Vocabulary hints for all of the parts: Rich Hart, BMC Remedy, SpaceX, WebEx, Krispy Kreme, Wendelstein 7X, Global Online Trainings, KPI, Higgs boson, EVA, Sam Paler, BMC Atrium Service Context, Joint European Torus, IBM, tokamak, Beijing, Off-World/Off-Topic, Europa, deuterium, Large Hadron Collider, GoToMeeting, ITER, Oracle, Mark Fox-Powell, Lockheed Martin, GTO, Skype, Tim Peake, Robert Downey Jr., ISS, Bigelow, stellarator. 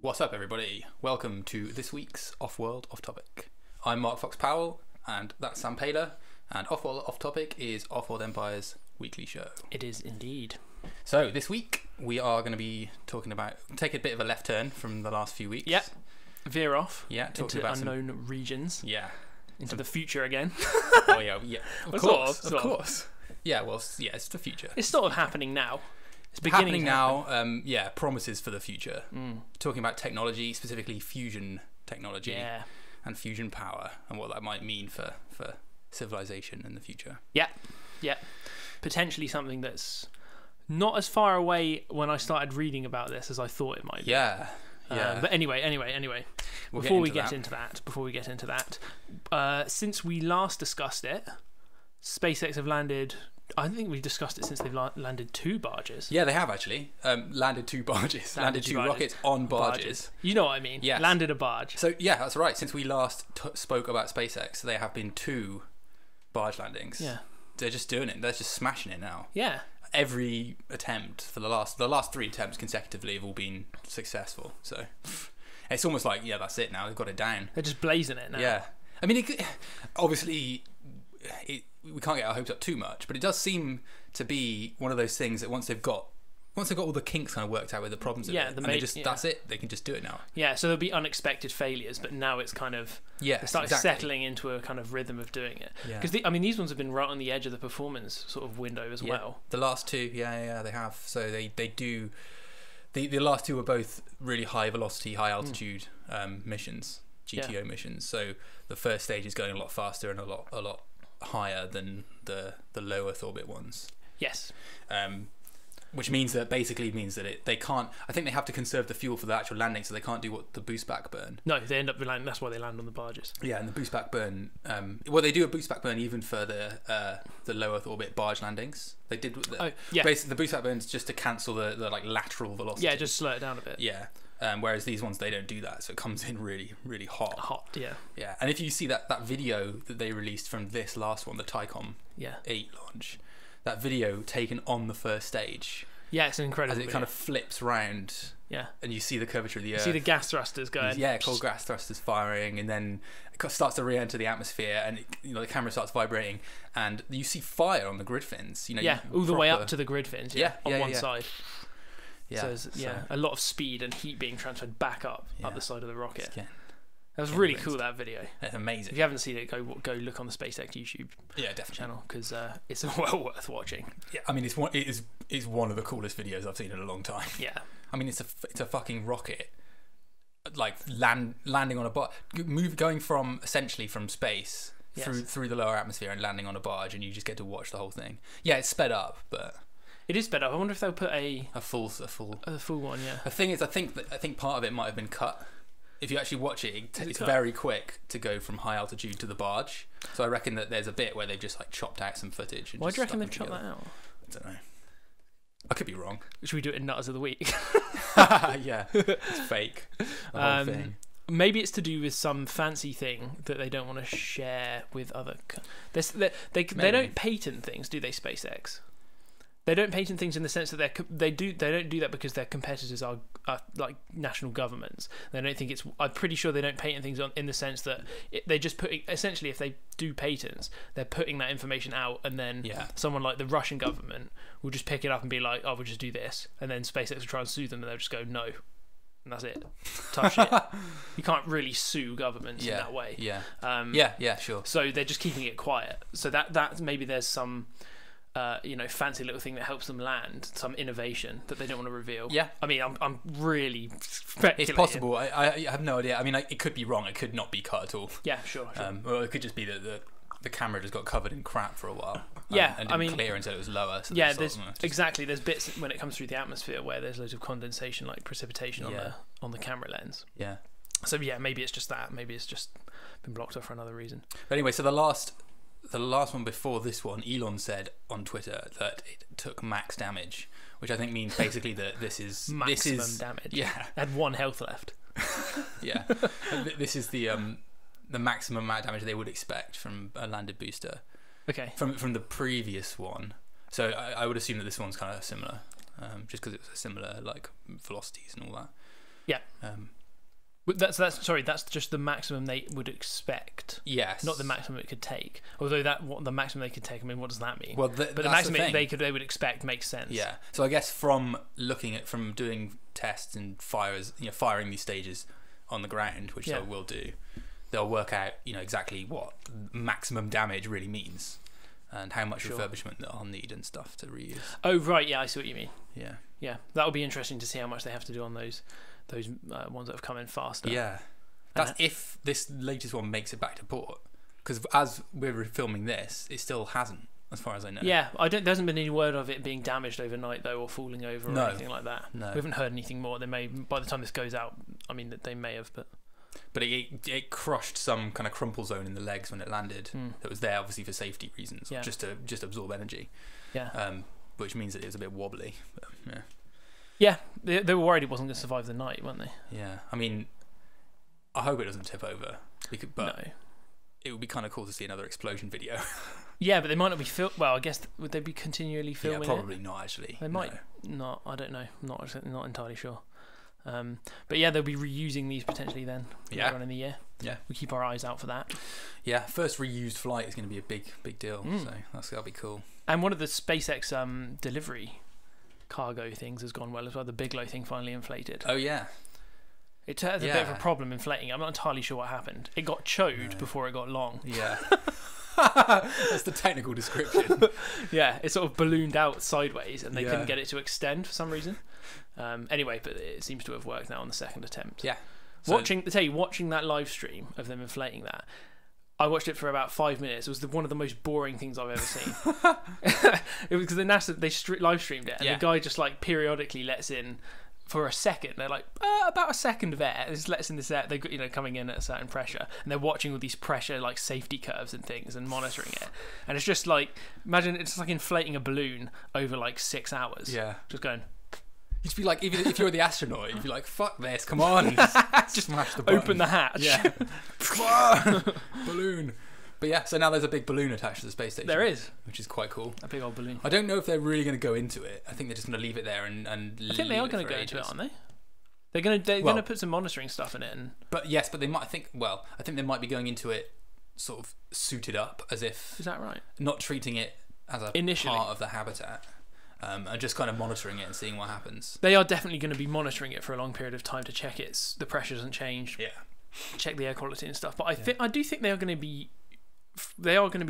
What's up, everybody? Welcome to this week's Off-World Off-Topic. I'm Mark Fox-Powell, and that's Sam Paler, and Off-World Off-Topic is Off-World Empire's weekly show. It is indeed. So this week we are going to be talking about, take a bit of a left turn from the last few weeks. Yep. Veer off. Yeah. Into about unknown regions. Yeah. Into the future again. Oh yeah. Yeah. Of course. Yeah. Well. Yeah. It's the future. It's sort of happening now. It's beginning happening now. Yeah. Promises for the future. Mm. Talking about technology, specifically fusion technology. Yeah. And fusion power and what that might mean for civilization in the future. Yeah. Yeah. Potentially something that's not as far away when I started reading about this as I thought it might be. Yeah. Yeah. But anyway, before we get into that, since we last discussed it, SpaceX have landed, I think we've discussed it since they've landed two barges. Yeah, they have actually. Landed two barges. Landed two rockets on barges. You know what I mean? Yeah. Landed a barge. So yeah, that's right. Since we last spoke about SpaceX, there have been two barge landings. Yeah. They're just doing it. They're just smashing it now. Yeah. Every attempt for the last three attempts consecutively have all been successful. So it's almost like, yeah, that's it now. They've got it down. They're just blazing it now. Yeah. I mean, obviously we can't get our hopes up too much, but it does seem to be one of those things that once they've got all the kinks kind of worked out with the problems, yeah, that's it. They can just do it now. Yeah. So there'll be unexpected failures, but now it's kind of settling into a kind of rhythm of doing it. Because I mean, these ones have been right on the edge of the performance sort of window as well. The last two, yeah, they have. So they do. The last two were both really high velocity, high altitude missions, GTO missions. So the first stage is going a lot faster and a lot higher than the low Earth orbit ones. Yes. Which means that they can't. I think they have to conserve the fuel for the actual landing, so they can't do what the boost back burn. No, they end up landing. That's why they land on the barges. Yeah, and the boost back burn. Well, they do a boost back burn even for the low Earth orbit barge landings. They did. Basically, the boost back burn is just to cancel the like lateral velocity. Yeah, just slow it down a bit. Yeah. Whereas these ones, they don't do that, so it comes in really, really hot. Hot, yeah. Yeah, and if you see that video that they released from this last one, the Tycom 8 launch. That video taken on the first stage. Yeah, it's an incredible video. As it kind of flips round. Yeah. And you see the curvature of the Earth. You see the gas thrusters going. Yeah, cold gas thrusters firing, and then it starts to re-enter the atmosphere, and the camera starts vibrating, and you see fire on the grid fins. All the way up to the grid fins. Yeah, on one side. Yeah. So there's a lot of speed and heat being transferred back up the side of the rocket. That was really cool, that video. It's amazing. If you haven't seen it, go look on the SpaceX YouTube channel, because it's well worth watching. Yeah, I mean, it's one of the coolest videos I've seen in a long time. Yeah. I mean, it's a fucking rocket, like landing on a barge, going from essentially from space through the lower atmosphere and landing on a barge, and you just get to watch the whole thing. Yeah, it's sped up, but it is sped up. I wonder if they'll put a full one. Yeah. The thing is, I think part of it might have been cut. If you actually watch it, it's very quick to go from high altitude to the barge. So I reckon that there's a bit where they've just like chopped out some footage. Why do you reckon they've chopped that out? I don't know. I could be wrong. Should we do it in Nutters of the Week? Yeah, it's fake. The whole thing. Maybe it's to do with some fancy thing that they don't want to share with other. They don't patent things, do they? SpaceX. They don't patent things in the sense that they don't do that because their competitors are like national governments. They don't think it's. I'm pretty sure they don't patent things in the sense that they just put. Essentially, if they do patents, they're putting that information out, and then someone like the Russian government will just pick it up and be like, "Oh, we'll just do this," and then SpaceX will try and sue them, and they'll just go, "No," and that's it. Tough shit. You can't really sue governments in that way. Yeah. Yeah. Sure. So they're just keeping it quiet. So that maybe there's some. Fancy little thing that helps them land some innovation that they don't want to reveal. Yeah, I mean, I'm really speculating. It's possible. I have no idea. I mean, it could be wrong. It could not be cut at all. Yeah, sure. Well, it could just be that the camera just got covered in crap for a while. Yeah, and didn't clear until it was lower. So yeah, exactly. There's bits when it comes through the atmosphere where there's loads of condensation, like precipitation on the camera lens. Yeah. So yeah, maybe it's just that. Maybe it's just been blocked off for another reason. But anyway, so the last one before this one, Elon said on Twitter that it took max damage, which I think means basically that this is maximum damage. Yeah, I had one health left. Yeah, this is the maximum amount of damage they would expect from a landed booster. Okay, from the previous one, So I would assume that this one's kind of similar, just because it was a similar like velocities and all that. Yeah. That's sorry. That's just the maximum they would expect. Yes. Not the maximum it could take. Although that what the maximum they could take. I mean, what does that mean? Well, but the maximum they would expect makes sense. Yeah. So I guess from looking at doing tests and firing these stages on the ground, which they will do, they'll work out exactly what maximum damage really means and how much refurbishment they'll need and stuff to reuse. Oh right, yeah, I see what you mean. Yeah. Yeah, that would be interesting to see how much they have to do on those. Those ones that have come in faster. Yeah, that's if this latest one makes it back to port, because as we're filming this, it still hasn't, as far as I know. Yeah, there hasn't been any word of it being damaged overnight though, or falling over or anything like that. No, we haven't heard anything more. They may, by the time this goes out, I mean that they may have, but it crushed some kind of crumple zone in the legs when it landed. That was there obviously for safety reasons, just to absorb energy. Yeah, which means that it was a bit wobbly. But, yeah. Yeah, they were worried it wasn't going to survive the night, weren't they? Yeah, I mean, I hope it doesn't tip over, but it would be kind of cool to see another explosion video. Yeah, but they might not be well, I guess, would they be continually filming? Yeah, probably not, actually. They might not, I don't know, not entirely sure. But yeah, they'll be reusing these potentially then, later on in the year. Yeah. We keep our eyes out for that. Yeah, first reused flight is going to be a big deal, so that'll be cool. And one of the SpaceX delivery cargo things has gone well as well. The Bigelow thing finally inflated. Oh yeah, it has a bit of a problem inflating. I'm not entirely sure what happened. It got chowed before it got long. Yeah, that's the technical description. Yeah, it sort of ballooned out sideways, and they couldn't get it to extend for some reason. Anyway, but it seems to have worked now on the second attempt. Yeah, so watching that live stream of them inflating that. I watched it for about 5 minutes. It was one of the most boring things I've ever seen. It was because the NASA, they live streamed it, and the guy just like periodically lets in for a second. They're like about a second of air. It just lets in this air. They've got coming in at a certain pressure, and they're watching all these pressure like safety curves and things and monitoring it. And it's just like imagine it's like inflating a balloon over like 6 hours. Yeah, just going. You'd be like, even if you were the astronaut, you'd be like, fuck this, come on. Just smash the button. Open the hatch. Yeah. Balloon. But yeah, so now there's a big balloon attached to the space station. There is. Which is quite cool. A big old balloon. I don't know if they're really going to go into it. I think they're just going to leave it there and I think they are going to go into it, aren't they? They're going to put some monitoring stuff in it. But they might I think they might be going into it sort of suited up as if... Is that right? Not treating it as a part of the habitat. And just kind of monitoring it and seeing what happens. They are definitely going to be monitoring it for a long period of time to check the pressure doesn't change. Yeah, check the air quality and stuff. But I do think they are going to be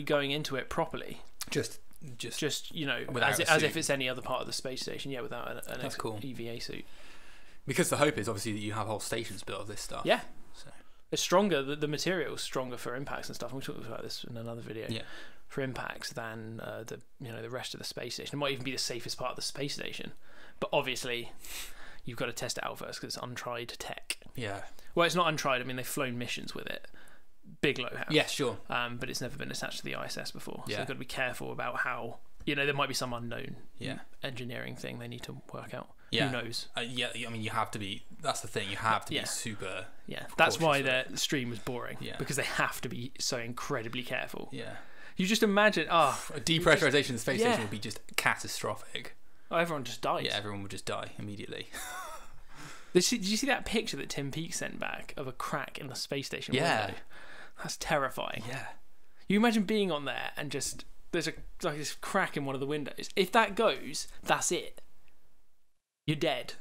going into it properly. Just as if it's any other part of the space station. Yeah, without an EVA suit. Because the hope is obviously that you have whole stations built of this stuff. Yeah. So it's stronger. The material is stronger for impacts and stuff. And we talked about this in another video. Yeah. For impacts than the rest of the space station. It might even be the safest part of the space station, but obviously you've got to test it out first because it's untried tech. Yeah, well, it's not untried. I mean, they've flown missions with it. Bigelow has. Yeah, sure. But it's never been attached to the ISS before, so you've got to be careful about how there might be some unknown engineering thing they need to work out. Yeah. Who knows? Yeah, I mean, you have to be. That's the thing. You have to be super. Yeah, that's why the stream was boring. Yeah, because they have to be so incredibly careful. Yeah. You just imagine a depressurization of the space station would be just catastrophic. Oh, everyone just dies. Yeah, everyone would just die immediately. Did you see that picture that Tim Peake sent back of a crack in the space station window? That's terrifying. Yeah. You imagine being on there and just there's this crack in one of the windows. If that goes, that's it. You're dead.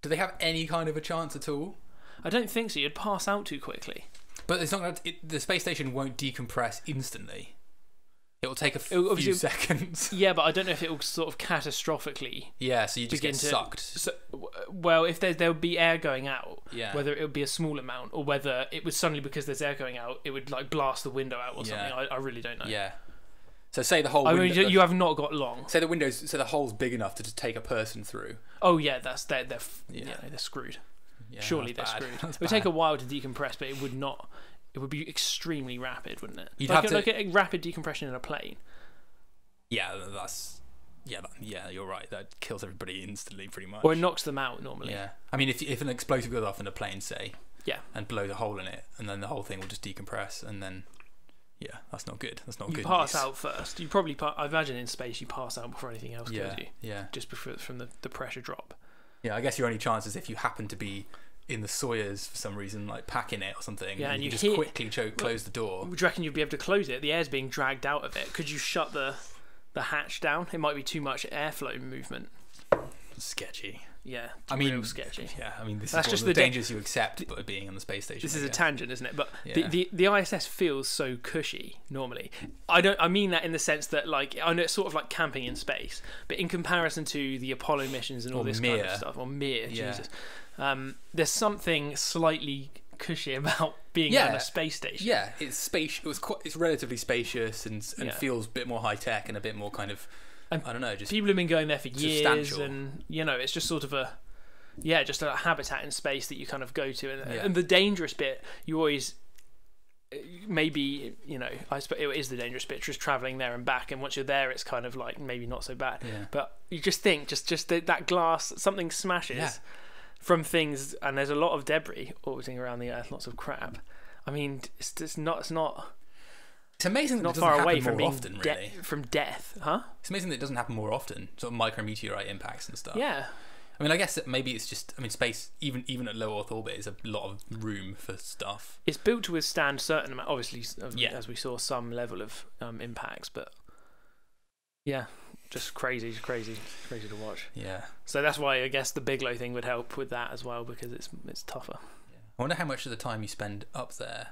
Do they have any kind of a chance at all? I don't think so. You'd pass out too quickly. But it's not going to, the space station won't decompress instantly. It will take a few seconds. Yeah, but I don't know if it will sort of catastrophically. Yeah, so you just get sucked. So, well, if there would be air going out, whether it would be a small amount or whether it would suddenly, because there's air going out, it would like blast the window out or something. I really don't know. Yeah. So say the whole window, you have not got long. Say the windows, so the hole's big enough to just take a person through. Oh yeah, they're screwed. Yeah, surely they're screwed. It would take a while to decompress, but it would not. It would be extremely rapid, wouldn't it? You'd have to look at rapid decompression in a plane. Yeah, yeah, you're right. That kills everybody instantly, pretty much. Or it knocks them out normally. Yeah, I mean, if an explosive goes off in a plane, say, and blows a hole in it, and then the whole thing will just decompress, and then Yeah, that's not good. That's not good. You pass out first. You probably, I imagine in space, you pass out before anything else kills you. Yeah. Just before, from the pressure drop. Yeah, I guess your only chance is if you happen to be in the Soyuz for some reason, like packing it or something. Yeah, and you just quickly close the door. Do you reckon you'd be able to close it? The air's being dragged out of it. Could you shut the hatch down? It might be too much airflow movement. Sketchy. Yeah, I mean, real sketchy. Yeah, I mean, that's just the dangers you accept by being on the space station. This is a tangent, isn't it? But yeah. the ISS feels so cushy normally. I mean that in the sense that, like, I know it's sort of like camping in space, but in comparison to the Apollo missions and all this kind of stuff, or Jesus, there's something slightly cushy about being on a space station. Yeah, it's space. It's relatively spacious and feels a bit more high tech and a bit more kind of. And I don't know, just people have been going there for years, and you know, it's just sort of a, just a habitat in space that you kind of go to, and the dangerous bit you always, maybe, you know, I suppose it is the dangerous bit, just travelling there and back, and once you're there, it's kind of like maybe not so bad, but you just think, just that glass, something smashes from things, and there's a lot of debris orbiting around the Earth, lots of crap. I mean, it's not. It's amazing that it doesn't happen more often, really. From death, huh? It's amazing that it doesn't happen more often. Sort of micrometeorite impacts and stuff. Yeah. I mean, I guess that maybe it's just. I mean, space, even at low Earth orbit, is a lot of room for stuff. It's built to withstand certain amount, obviously, as we saw, some level of impacts, but yeah, just crazy to watch. Yeah. So that's why I guess the Bigelow thing would help with that as well, because it's tougher. Yeah. I wonder how much of the time you spend up there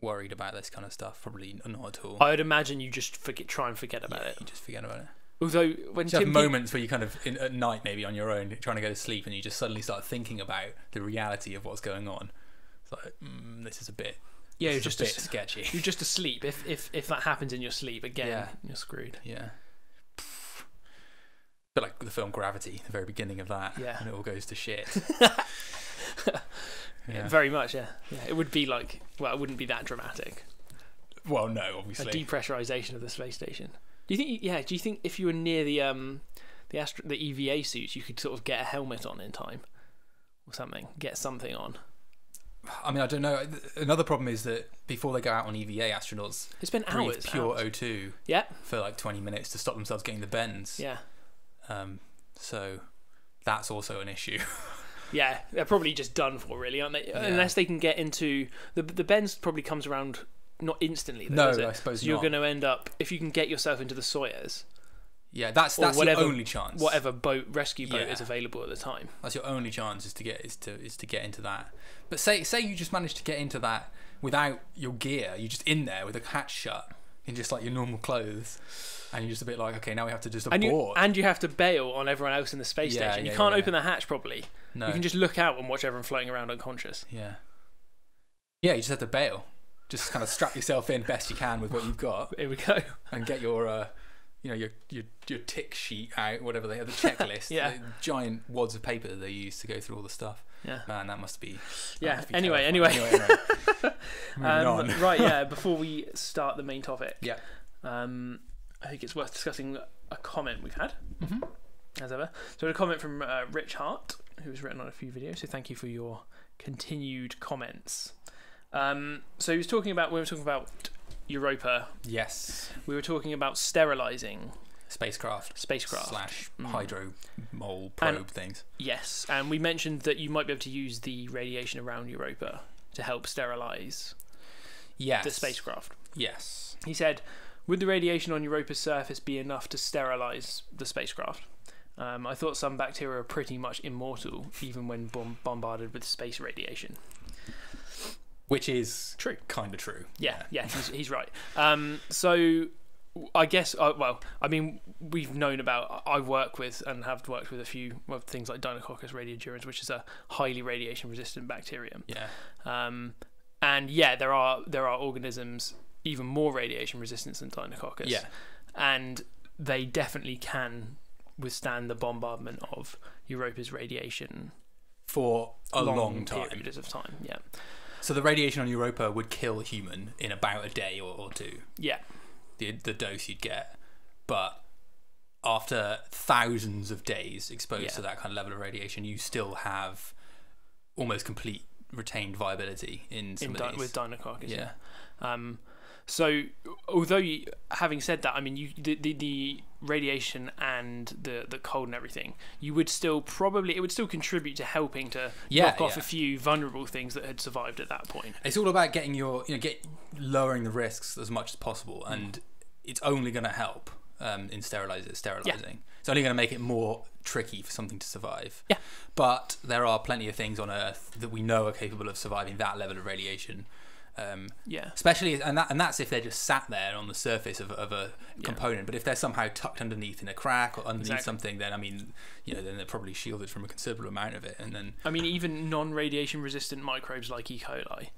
worried about this kind of stuff. Probably not at all. I would imagine you just try and forget about it. You just forget about it. Although when you have moments where you kind of at night, maybe on your own, trying to go to sleep, and you just suddenly start thinking about the reality of what's going on. It's like this is a bit. Yeah, you're just a bit sketchy. You're just asleep. If that happens in your sleep again, you're screwed. Yeah. But like the film Gravity, the very beginning of that, and it all goes to shit. Yeah. Very much, yeah. It would be like, well, it wouldn't be that dramatic. Well, no, obviously. A depressurization of the space station. Do you think? Yeah. Do you think if you were near the EVA suits, you could sort of get a helmet on in time, or something? Get something on. I mean, I don't know. Another problem is that before they go out on EVA, astronauts breathe pure O2. Yeah. For like 20 minutes to stop themselves getting the bends. Yeah. So that's also an issue. Yeah, they're probably just done for, really, aren't they? Yeah. Unless they can get into the bends, probably comes around not instantly. Though, no, I suppose so you're going to end up, if you can get yourself into the Soyuz. Yeah, that's whatever, your only chance. Whatever rescue boat is available at the time. That's your only chance is to get into that. But say you just manage to get into that without your gear, you're just in there with a hatch shut in just like your normal clothes. And you're just a bit like, okay, now we have to just abort. And you have to bail on everyone else in the space station. You can't open the hatch properly. No. You can just look out and watch everyone floating around unconscious. Yeah. Yeah, you just have to bail. Just kind of strap yourself in best you can with what you've got. Here we go. And get your, you know, your tick sheet out, whatever they have, the checklist. The giant wads of paper that they use to go through all the stuff. Yeah. Man, that must be. Anyway. Moving on. Right. Yeah. Before we start the main topic. Yeah. I think it's worth discussing a comment we've had, as ever. So a comment from Rich Hart, who's written on a few videos, so thank you for your continued comments. So he was talking about, we were talking about Europa. Yes. We were talking about sterilising spacecraft slash hydro mole probe things. Yes, and we mentioned that you might be able to use the radiation around Europa to help sterilise the spacecraft. Yes. He said, would the radiation on Europa's surface be enough to sterilise the spacecraft? I thought some bacteria are pretty much immortal, even when bombarded with space radiation. Which is true, kind of true. Yeah, he's right. So I guess, well, I mean, we've known about. I work with and have worked with a few things like Deinococcus radiodurans, which is a highly radiation-resistant bacterium. Yeah. And yeah, there are organisms even more radiation resistance than Deinococcus, and they definitely can withstand the bombardment of Europa's radiation for a long time. Periods of time. Yeah. So the radiation on Europa would kill a human in about a day or two. Yeah. The dose you'd get, but after thousands of days exposed to that kind of level of radiation, you still have almost complete retained viability in some of these. With Deinococcus. Yeah. So although, having said that, I mean, the radiation and the cold and everything, you would still probably, it would still contribute to helping to knock off a few vulnerable things that had survived at that point. It's all about getting your, lowering the risks as much as possible, and it's only going to help in sterilizing. Yeah. It's only going to make it more tricky for something to survive. Yeah. But there are plenty of things on Earth that we know are capable of surviving that level of radiation. Yeah. Especially, and that's if they're just sat there on the surface of a component. But if they're somehow tucked underneath in a crack or underneath something, then I mean, then they're probably shielded from a considerable amount of it. And then, I mean, even non-radiation resistant microbes like E. coli,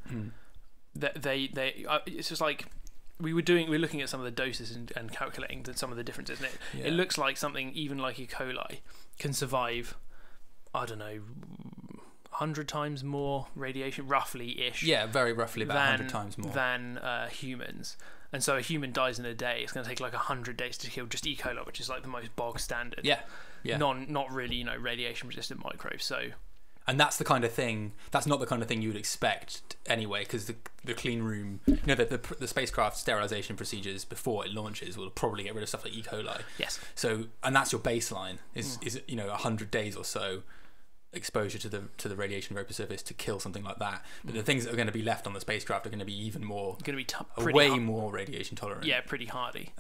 it's just like we were looking at some of the doses and calculating some of the differences. And it looks like something even like E. coli can survive, I don't know, 100 times more radiation, roughly-ish. Yeah, very roughly, about 100 times more than humans. And so a human dies in a day. It's going to take like 100 days to kill just E. coli, which is like the most bog standard. Yeah, yeah. Not really, radiation-resistant microbes. So, and that's the kind of thing. That's not the kind of thing you would expect anyway, because the clean room, the spacecraft sterilization procedures before it launches will probably get rid of stuff like E. coli. Yes. So, and that's your baseline is 100 days or so exposure to the radiation surface to kill something like that. But the things that are going to be left on the spacecraft are going to be even more, way more radiation tolerant. Yeah, pretty hardy.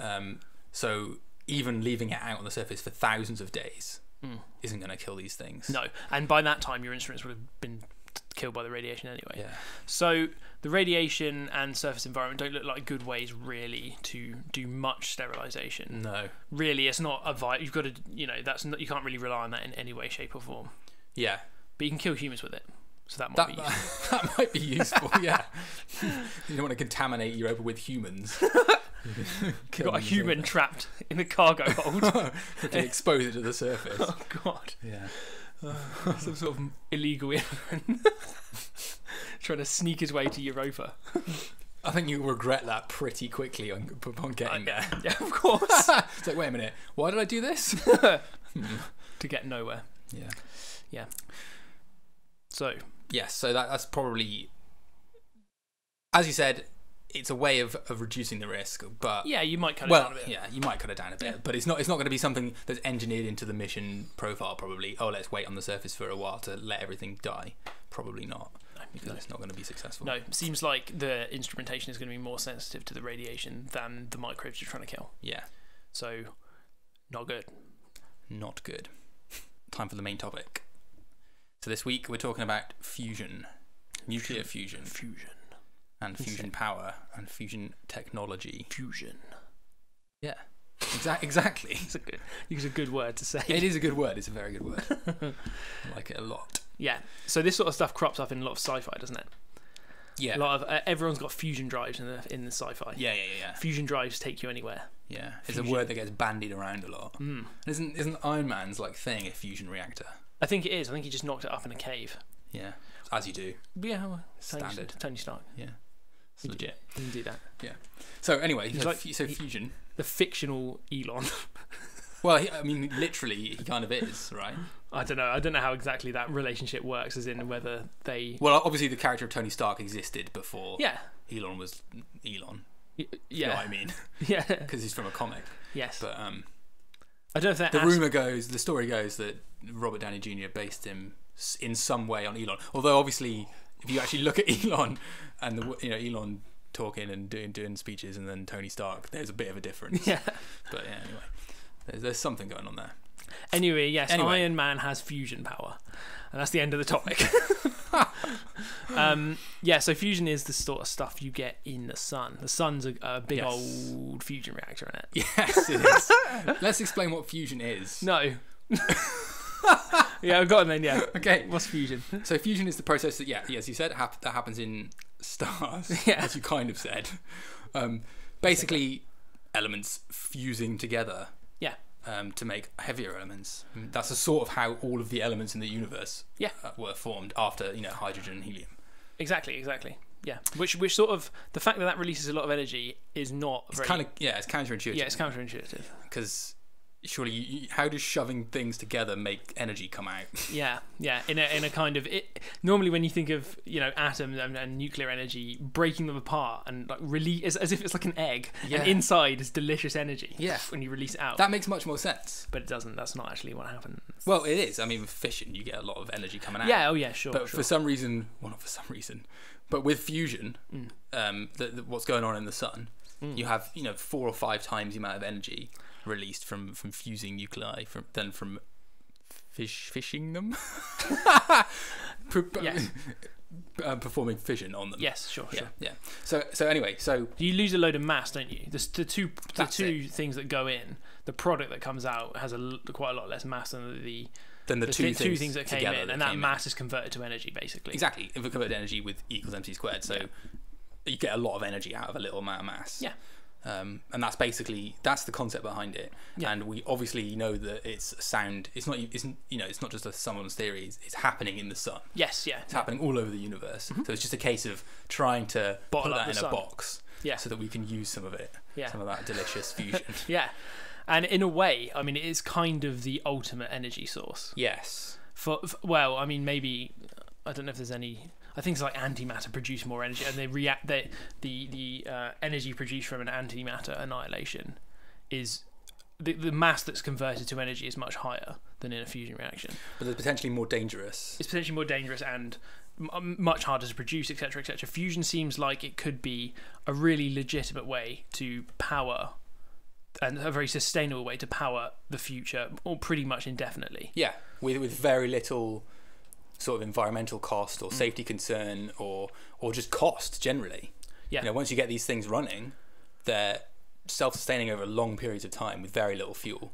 So even leaving it out on the surface for thousands of days isn't going to kill these things. No, and by that time your instruments would have been killed by the radiation anyway. Yeah. So the radiation and surface environment don't look like good ways really to do much sterilization. No. Really, it's not a vibe. You've got to, you can't really rely on that in any way, shape or form. Yeah, but you can kill humans with it, so that might be useful. That might be useful. Yeah, you don't want to contaminate Europa with humans. You've got a human trapped in the cargo hold. Expose it to the surface. Oh God! Yeah, some sort of illegal immigrant trying to sneak his way to Europa. I think you'll regret that pretty quickly upon getting there. Yeah, of course. It's like, wait a minute, why did I do this? To get nowhere. Yeah. Yeah. So yes, so that's probably, as you said, it's a way of reducing the risk, but yeah, you might cut it down a bit. Yeah, you might cut it down a bit, but it's not going to be something that's engineered into the mission profile. Probably, oh, let's wait on the surface for a while to let everything die. Probably not, because it's not going to be successful. No, it seems like the instrumentation is going to be more sensitive to the radiation than the microbes you're trying to kill. Yeah. So, not good. Not good. Time for the main topic. So this week we're talking about fusion, nuclear fusion, and fusion power and fusion technology. Fusion. Yeah, exactly. It's a good word to say. It is a good word. It's a very good word. I like it a lot. Yeah. So this sort of stuff crops up in a lot of sci-fi, doesn't it? Yeah. A lot of everyone's got fusion drives in the sci-fi. Yeah, yeah, yeah. Fusion drives take you anywhere. Yeah. Fusion. It's a word that gets bandied around a lot. Mm. Isn't Iron Man's like thing a fusion reactor? I think it is. I think he just knocked it up in a cave. Yeah, as you do. Yeah, well, standard. Tony Stark. Yeah, it's legit. He didn't do that. Yeah. So anyway, fusion. The fictional Elon. Well, I mean, literally, he kind of is, right? I don't know. I don't know how exactly that relationship works, as in whether they. Well, obviously, the character of Tony Stark existed before. Yeah. Elon was Elon. Yeah. You know what I mean? Yeah. Because he's from a comic. Yes. But I don't know if the story goes that Robert Downey Jr. based him in some way on Elon. Although obviously, if you actually look at Elon and Elon talking and doing speeches, and then Tony Stark, there's a bit of a difference. Yeah. But yeah, anyway, there's something going on there. Anyway, yes, Iron Man has fusion power, and that's the end of the topic. Yeah, so fusion is the sort of stuff you get in the sun. The sun's a big old fusion reactor in it. Yes, it is. Let's explain what fusion is. No. Yeah, I've got it then. Yeah. Okay. What's fusion? So fusion is the process that, yeah, as you said, that happens in stars. Yeah. As you kind of said, basically elements fusing together. Yeah. To make heavier elements. That's the sort of how all of the elements in the universe were formed after hydrogen and helium. Exactly. Yeah, which sort of, the fact that releases a lot of energy is not, it's very kind of, yeah, it's counterintuitive. Because surely how does shoving things together make energy come out? yeah in a kind of normally when you think of, you know, atoms and nuclear energy, breaking them apart and like really as if it's like an egg, and inside is delicious energy when you release it out. That makes much more sense, but it doesn't. That's not actually what happens. Well, it is. I mean, with fission you get a lot of energy coming out. Yeah, oh yeah, sure, but for some reason, well, not for some reason, but with fusion, what's going on in the sun, you have, you know, 4 or 5 times the amount of energy released from fusing nuclei than from fishing them. Performing fission on them. Yes, sure, sure. Yeah. So anyway, so you lose a load of mass, don't you? The two things that go in, the product that comes out has quite a lot less mass than the two things that came in, and that mass is converted to energy, basically. Exactly. If we convert energy with E equals mc squared, so you get a lot of energy out of a little amount of mass. Yeah. And that's basically the concept behind it, and we obviously know that it's sound. It's not just someone's theory. It's happening in the sun. Yes, yeah, it's happening all over the universe. So it's just a case of trying to bottle that in a box, so that we can use some of it, some of that delicious fusion. And in a way, I mean, it is kind of the ultimate energy source. Yes. For well, I mean, maybe I don't know if there's any. I think it's like antimatter produce more energy, and they react. The energy produced from an antimatter annihilation is the mass that's converted to energy is much higher than in a fusion reaction. But it's potentially more dangerous. It's potentially more dangerous and much harder to produce, etc., etc. Fusion seems like it could be a really legitimate way to power, and a very sustainable way to power the future, or pretty much indefinitely. Yeah, with very little sort of environmental cost or safety concern or just cost generally. Yeah. You know, once you get these things running, they're self-sustaining over long periods of time with very little fuel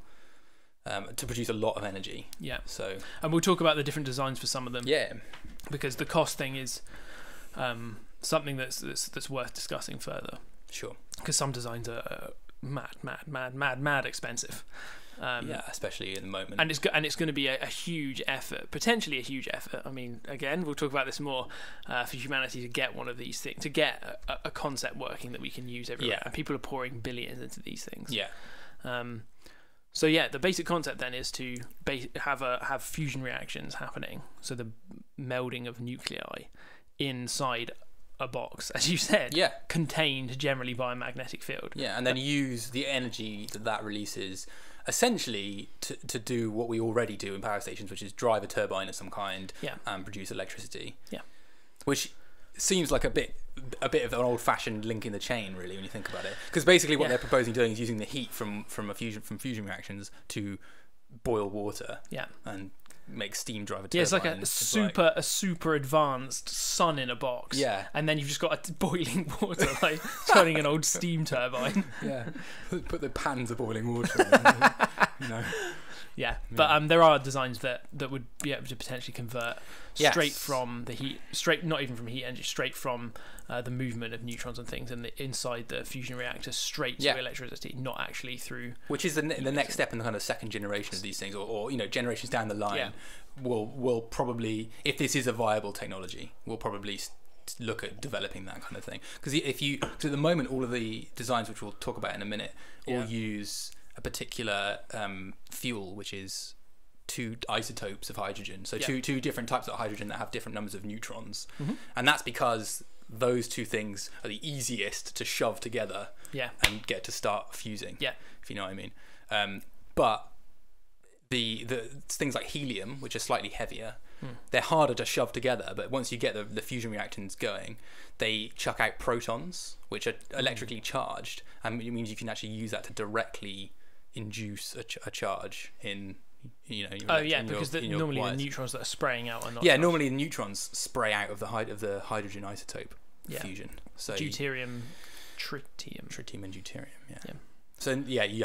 to produce a lot of energy. Yeah. So, and we'll talk about the different designs for some of them. Yeah. Because the cost thing is something that's worth discussing further. Sure. Because some designs are mad expensive. Yeah, especially at the moment, and it's going to be a huge effort, potentially a huge effort. I mean, again, we'll talk about this more for humanity to get one of these things, to get a concept working that we can use everywhere. And people are pouring billions into these things. Yeah. So yeah, the basic concept then is to have fusion reactions happening, so the melding of nuclei inside a box, as you said, contained generally by a magnetic field. Yeah, and then use the energy that releases, essentially, to do what we already do in power stations, which is drive a turbine of some kind and produce electricity. Yeah, which seems like a bit of an old-fashioned link in the chain, really, when you think about it. Because basically, what they're proposing doing is using the heat from fusion reactions to boil water. Yeah, and make steam drive a turbine. Yeah, it's like a super advanced sun in a box. Yeah, and then you've just got boiling water, like turning an old steam turbine. Yeah, put the pans of boiling water in. You know. Yeah, but there are designs that would be able to potentially convert straight from the heat, not even from heat energy, straight from the movement of neutrons and things, and inside the fusion reactor, straight to electricity, not actually through. Which is the next step in the kind of second generation of these things, or you know, generations down the line, will probably, if this is a viable technology, will probably look at developing that kind of thing. Because at the moment, all of the designs which we'll talk about in a minute, all use a particular fuel, which is 2 isotopes of hydrogen, so two different types of hydrogen that have different numbers of neutrons, and that's because those two things are the easiest to shove together and get to start fusing, if you know what I mean. But the things like helium, which are slightly heavier, they're harder to shove together, but once you get the fusion reactions going, they chuck out protons, which are electrically charged, and it means you can actually use that to directly induce a charge in, you know, because normally wires. The neutrons that are spraying out are not charged. Normally the neutrons spray out of the hydrogen isotope fusion, so deuterium, tritium and deuterium. So you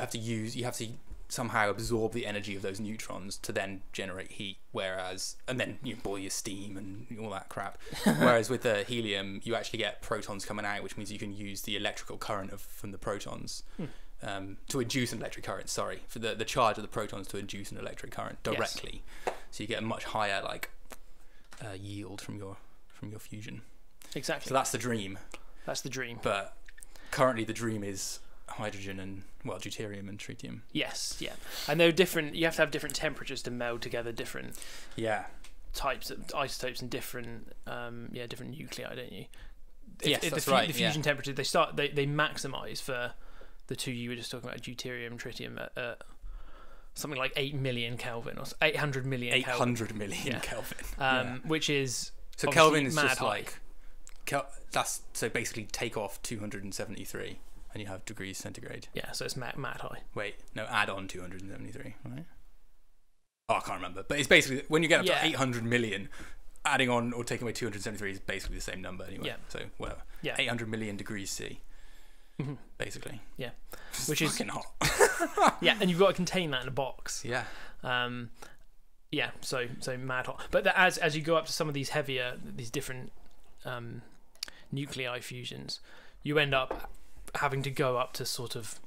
have to somehow absorb the energy of those neutrons to then generate heat, and then you boil your steam and all that crap. Whereas with the helium, you actually get protons coming out, which means you can use the electrical current from the protons to induce an electric current. Sorry, for the charge of the protons to induce an electric current directly. Yes. So you get a much higher yield from your fusion. Exactly. So that's the dream. But currently the dream is hydrogen and, well, deuterium and tritium. Yes, yeah. And they're different, you have to have different temperatures to meld together different types of isotopes and different different nuclei, don't you? The fusion temperature, they maximize for the two you were just talking about, deuterium, tritium, something like 8 million Kelvin or 800 million. 800 million Kelvin. Which is so Kelvin is just high. That's so basically take off 273 and you have degrees centigrade. Yeah, so it's mad high. Wait, no, add on 273, right? Oh, I can't remember, but it's basically when you get up to 800 million. Adding on or taking away 273 is basically the same number anyway. Yeah. So whatever. Yeah. 800 million degrees C. Mm-hmm. Basically. Yeah. Which is fucking hot. Yeah, and you've got to contain that in a box. Yeah. So mad hot. But as you go up to some of these heavier, these different nuclei fusions, you end up having to go up to sort of,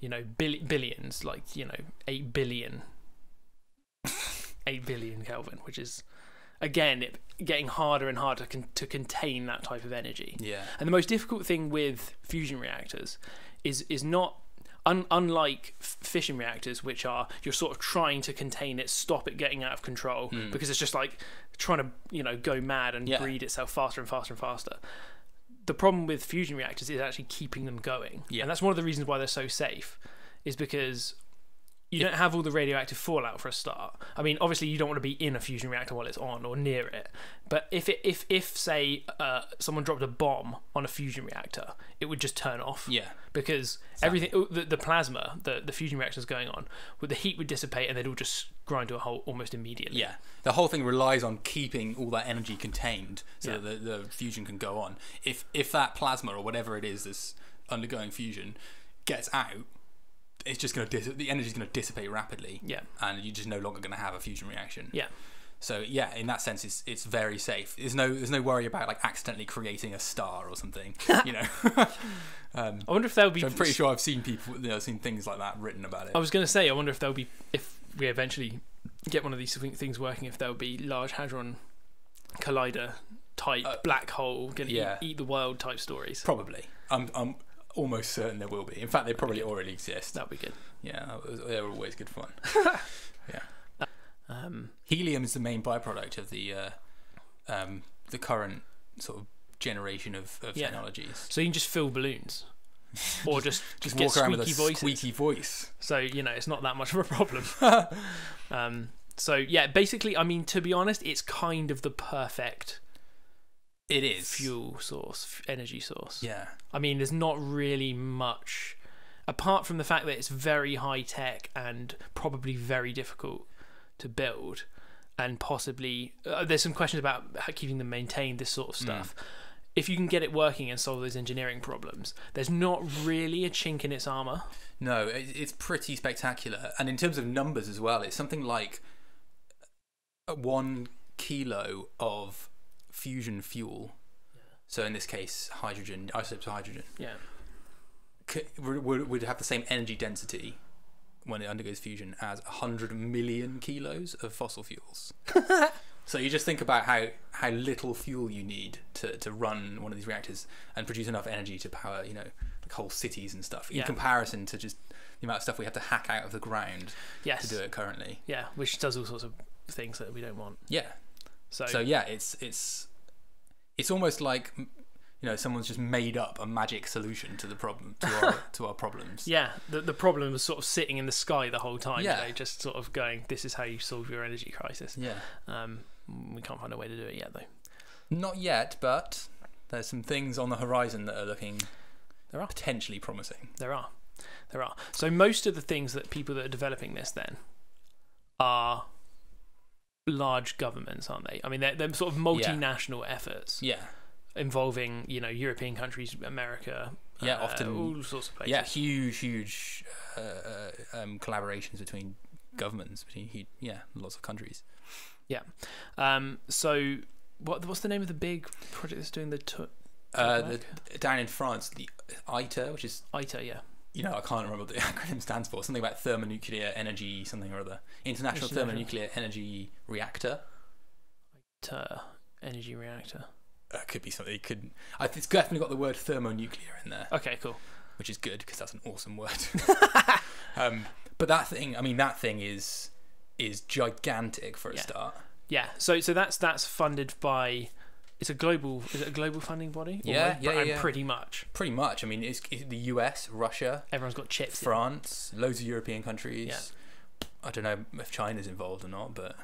you know, billions, like, you know, 8 billion. 8 billion Kelvin, which is, again, getting harder and harder to contain that type of energy. Yeah. And the most difficult thing with fusion reactors is not unlike fission reactors, which are you're sort of trying to contain it, stop it getting out of control, because it's just like trying to, you know, go mad and breed itself faster and faster and faster. The problem with fusion reactors is actually keeping them going, and that's one of the reasons why they're so safe, is because you don't have all the radioactive fallout for a start. I mean, obviously, you don't want to be in a fusion reactor while it's on or near it. But if say someone dropped a bomb on a fusion reactor, it would just turn off. Yeah. Because everything, the plasma, the fusion reactor's going on, the heat would dissipate and they'd all just grind to a halt almost immediately. Yeah. The whole thing relies on keeping all that energy contained so that the fusion can go on. If that plasma or whatever it is that's undergoing fusion gets out, it's just going to the energy is going to dissipate rapidly, and you're just no longer going to have a fusion reaction. So in that sense, it's very safe. There's no worry about like accidentally creating a star or something, you know. I wonder if there'll be. I'm pretty sure I've seen people, you know, seen things like that written about it. I was going to say, I wonder if there'll be, if we eventually get one of these things working, if there'll be Large Hadron Collider type black hole gonna eat the world type stories. Probably. I'm almost certain there will be. In fact, they probably already exist. That'd be good. Yeah, they're always good fun. Helium is the main byproduct of the current sort of generation of technologies. So you can just fill balloons, or just walk around with a squeaky voice. So you know it's not that much of a problem. So yeah, basically, I mean, to be honest, it's kind of the perfect. It is fuel source, energy source. Yeah, I mean, there's not really much, apart from the fact that it's very high tech and probably very difficult to build, and possibly there's some questions about how keeping them maintained. This sort of stuff. If you can get it working and solve those engineering problems, there's not really a chink in its armor. No, it's pretty spectacular, and in terms of numbers as well, it's something like 1 kilo of fusion fuel, so in this case hydrogen, isotopes of hydrogen, would have the same energy density when it undergoes fusion as 100 million kilos of fossil fuels. So you just think about how little fuel you need to run one of these reactors and produce enough energy to power, you know, like whole cities and stuff, in comparison to just the amount of stuff we have to hack out of the ground to do it currently, which does all sorts of things that we don't want. So yeah, it's almost like, you know, someone's just made up a magic solution to the problem, to our problems. Yeah, the problem was sort of sitting in the sky the whole time. Yeah, today, just sort of going, this is how you solve your energy crisis. Yeah, we can't find a way to do it yet, though. Not yet, but there's some things on the horizon that are looking potentially promising. There are. So most of the things that people that are developing this then are large governments, aren't they? I mean, they're sort of multinational efforts, involving, you know, European countries, America, often all sorts of places, huge collaborations between governments, between lots of countries. So what's the name of the big project that's doing down in France, the ITER, which is you know, I can't remember what the acronym stands for. Something about thermonuclear energy, something or other. International Thermonuclear Energy Reactor. ITER energy reactor. Could be something. It's definitely got the word thermonuclear in there. Okay, cool. which is good because that's an awesome word. But that thing, I mean, that thing is gigantic for a start. Yeah. So that's funded by. Is it a global funding body? Yeah. Pretty much. I mean, it's the US, Russia. Everyone's got chips. France, loads of European countries. Yeah. I don't know if China's involved or not, but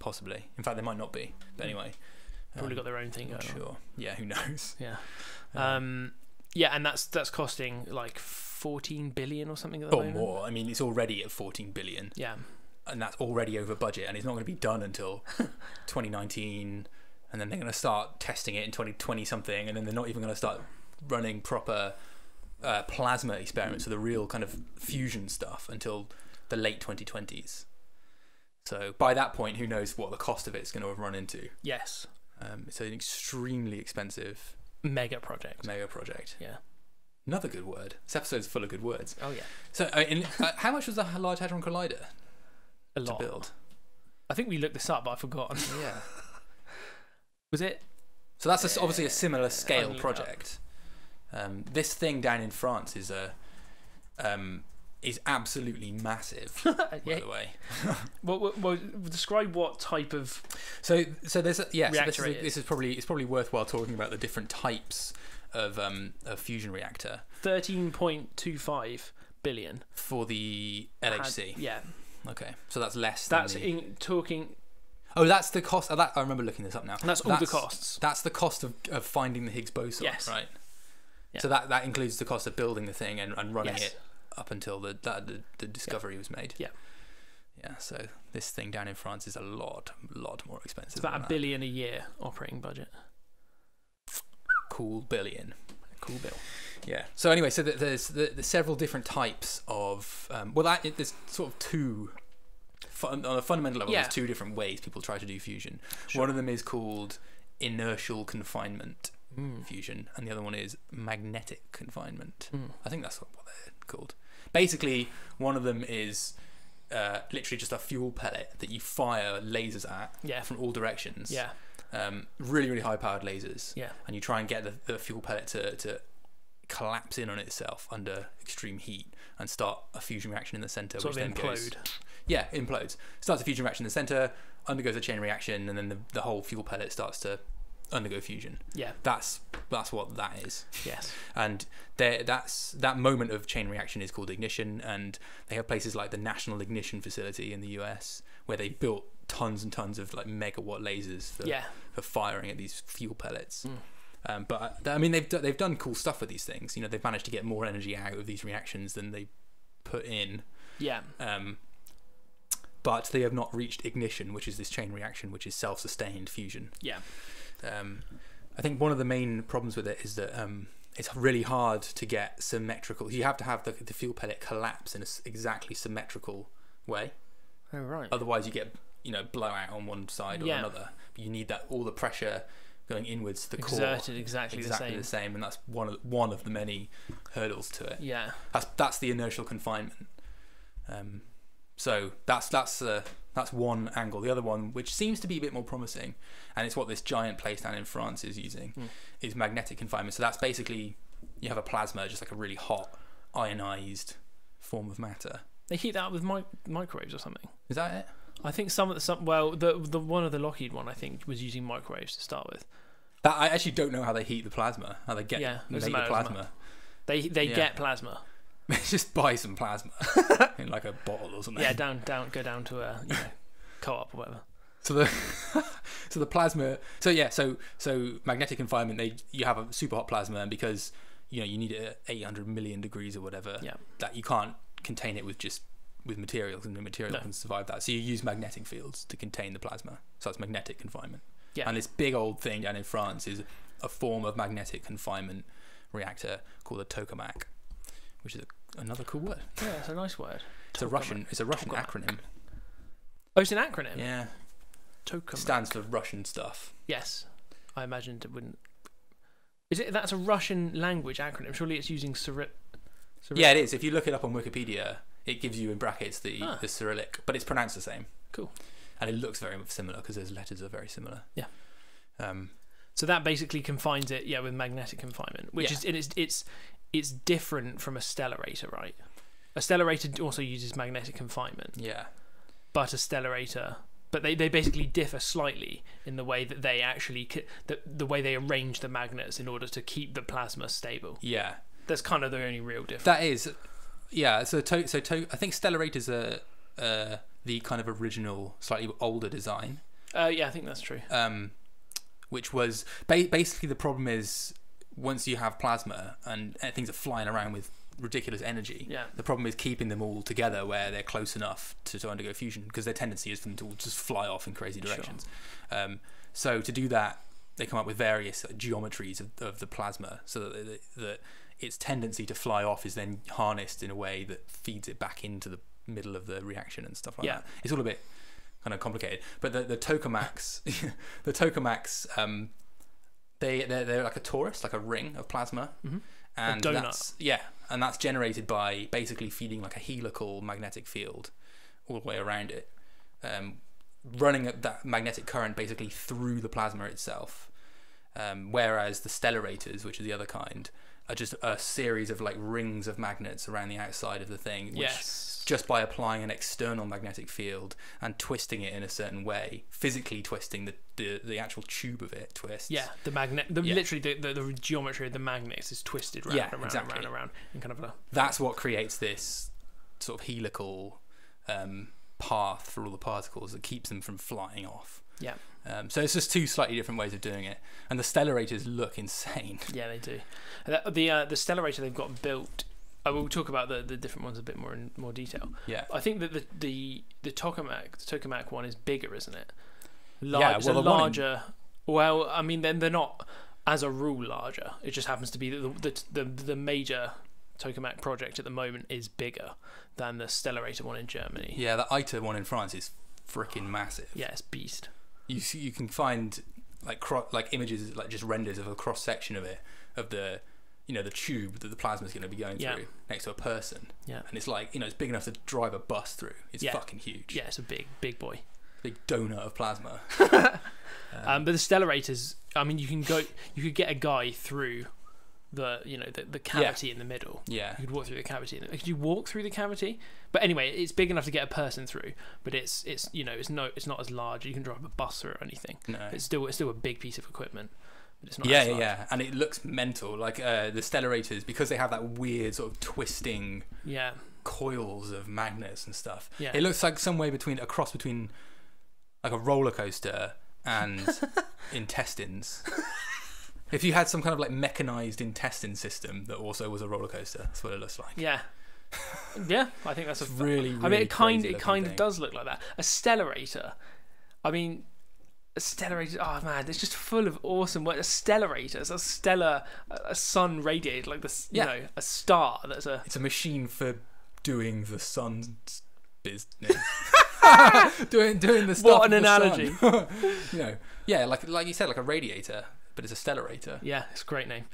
possibly. In fact, they might not be. But anyway. Probably got their own thing going on. Sure. Yeah, who knows? Yeah. Yeah, and that's costing like 14 billion or something at the moment. Or more. I mean, it's already at 14 billion. Yeah. And that's already over budget, and it's not going to be done until 2019... And then they're going to start testing it in 2020 something, and then they're not even going to start running proper plasma experiments, so the real kind of fusion stuff, until the late 2020s. So by that point, who knows what the cost of it's going to have run into? Yes. It's an extremely expensive mega project. Yeah. Another good word. This episode's full of good words. Oh yeah. So how much was the Large Hadron Collider? A lot. To build? I think we looked this up, but I've forgotten. Yeah. Was it? So that's obviously a similar scale project. This thing down in France is absolutely massive. By the way, well, describe what type of. So there's this is probably worthwhile talking about the different types of fusion reactor. 13.25 billion for the LHC. Yeah. Okay, so that's less. That's than the... Oh, that's the cost. I remember looking this up now. And that's all the costs. That's the cost of finding the Higgs boson, right? Yeah. So that includes the cost of building the thing and running it up until the discovery was made. Yeah. Yeah, so this thing down in France is a lot more expensive. It's about than $1 billion a year operating budget. Cool billion. Cool bill. Yeah. So anyway, so there's the several different types of... there's sort of two... On a fundamental level, there's two different ways people try to do fusion. Sure. One of them is called inertial confinement fusion, and the other one is magnetic confinement. I think that's what they're called. Basically, one of them is literally just a fuel pellet that you fire lasers at from all directions. Yeah. Really high-powered lasers. Yeah. And you try and get the fuel pellet to collapse in on itself under extreme heat and start a fusion reaction in the center. Sort of implode. Yeah, implodes. Starts a fusion reaction in the center, undergoes a chain reaction, and then the whole fuel pellet starts to undergo fusion. Yeah, that's what that is. Yes, and that moment of chain reaction is called ignition, and they have places like the National Ignition Facility in the US where they built tons and tons of like megawatt lasers for firing at these fuel pellets. But I mean, they've done cool stuff with these things. You know, they've managed to get more energy out of these reactions than they put in. Yeah. But they have not reached ignition, which is this chain reaction, which is self-sustained fusion. Yeah. I think one of the main problems with it is that it's really hard to get symmetrical. You have to have the fuel pellet collapse in an exactly symmetrical way. Oh, right. Otherwise, you get, you know, blowout on one side or another. But you need that all the pressure going inwards to the core. Exerted exactly the same, and that's one of the many hurdles to it. Yeah. That's the inertial confinement. So that's one angle. The other one, which seems to be a bit more promising, and it's what this giant place down in France is using, is magnetic confinement. So that's basically you have a plasma, just like a really hot, ionized form of matter. They heat that up with microwaves or something. Is that it? I think the one of the Lockheed one I think was using microwaves to start with. That I actually don't know how they heat the plasma. How they get the plasma. They get plasma. Just buy some plasma in like a bottle or something. Yeah, go down to a co-op or whatever. So the plasma. So magnetic confinement. You have a super hot plasma, and because you need it at 800 million degrees or whatever, that you can't contain it with materials, and the material can survive that. So you use magnetic fields to contain the plasma. So that's magnetic confinement. Yeah. And this big old thing down in France is a form of magnetic confinement reactor called a tokamak, which is another cool word. Yeah, it's a nice word. It's a Russian. It's a Russian acronym. Oh, it's an acronym. Yeah. Tokamak stands for Russian stuff. Yes, I imagined it wouldn't. Is it? That's a Russian language acronym. Surely it's using Cyrillic. Yeah, it is. If you look it up on Wikipedia, it gives you in brackets the Cyrillic, but it's pronounced the same. Cool. And it looks very similar because those letters are very similar. Yeah. So that basically confines it, with magnetic confinement, which is it's it's different from a stellarator, right? A stellarator also uses magnetic confinement. Yeah. But a stellarator... But they basically differ slightly in the way that they actually... The way they arrange the magnets in order to keep the plasma stable. Yeah. That's kind of the only real difference. That is... Yeah, so I think stellarators are the kind of original, slightly older design. Yeah, I think that's true. Which was... Basically, the problem is... Once you have plasma and things are flying around with ridiculous energy, yeah, the problem is keeping them all together where they're close enough to undergo fusion, because their tendency is for them to all just fly off in crazy directions. Sure. So to do that, they come up with various geometries of the plasma, so that its tendency to fly off is then harnessed in a way that feeds it back into the middle of the reaction and stuff like that. It's all a bit kind of complicated. But the tokamaks, they're like a torus, like a ring of plasma, and a donut. That's generated by basically feeding like a helical magnetic field all the way around it, running that magnetic current basically through the plasma itself. Whereas the stellarators, which is the other kind, are just a series of like rings of magnets around the outside of the thing, which just by applying an external magnetic field and twisting it in a certain way, physically twisting the actual tube of it twists. Yeah, the magnet, literally the geometry of the magnets is twisted round and round, exactly, and round and kind of a... That's what creates this sort of helical path for all the particles that keeps them from flying off. Yeah. So it's just two slightly different ways of doing it, and the stellarators look insane. Yeah, they do. The stellarator they've got built. I will talk about the different ones a bit more in more detail. Yeah. I think that the tokamak one is bigger, isn't it? Larger. Well, I mean, then they're not as a rule larger. It just happens to be that the major tokamak project at the moment is bigger than the stellarator one in Germany. Yeah, the ITER one in France is freaking massive. Yeah, it's beast. You can find like images, like just renders of a cross section of it, of the, you know, the tube that the plasma is going to be going through next to a person. Yeah. And it's like, you know, it's big enough to drive a bus through. It's fucking huge. Yeah, it's a big boy. Big donut of plasma. But the stellarators, I mean, you could get a guy through the cavity in the middle. Yeah. You could walk through the cavity. Could you walk through the cavity? But anyway, it's big enough to get a person through, but it's not as large. You can drive a bus through or anything. No. It's still a big piece of equipment. But it's not as large. Yeah. And it looks mental. Like the stellarators, because they have that weird sort of twisting coils of magnets and stuff. Yeah. It looks like somewhere between a cross between like a roller coaster and intestines. If you had some kind of like mechanized intestine system that also was a roller coaster, that's what it looks like. Yeah, yeah. I think that's a really, really. I mean, it kind of does look like that. A stellarator. I mean, a stellarator. Oh man, it's just full of awesome work. A stellarator. It's a stellar, a sun radiated like this. Yeah. You know, a star. That's a. It's a machine for doing the sun's business. doing the stuff. What an analogy. You know, yeah, like you said, like a radiator. But it's a stellarator. Yeah, it's a great name.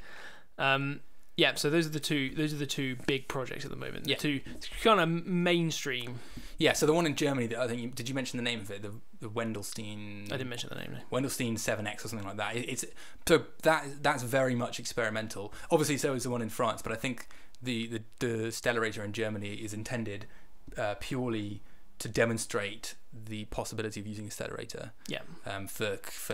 Yeah, so those are the two big projects at the moment. The two kind of mainstream. Yeah, so the one in Germany that I think did you mention the name of it? The Wendelstein. I didn't mention the name. No. Wendelstein 7X or something like that. It's so that's very much experimental. Obviously, so is the one in France, but I think the stellarator in Germany is intended purely to demonstrate the possibility of using a stellarator for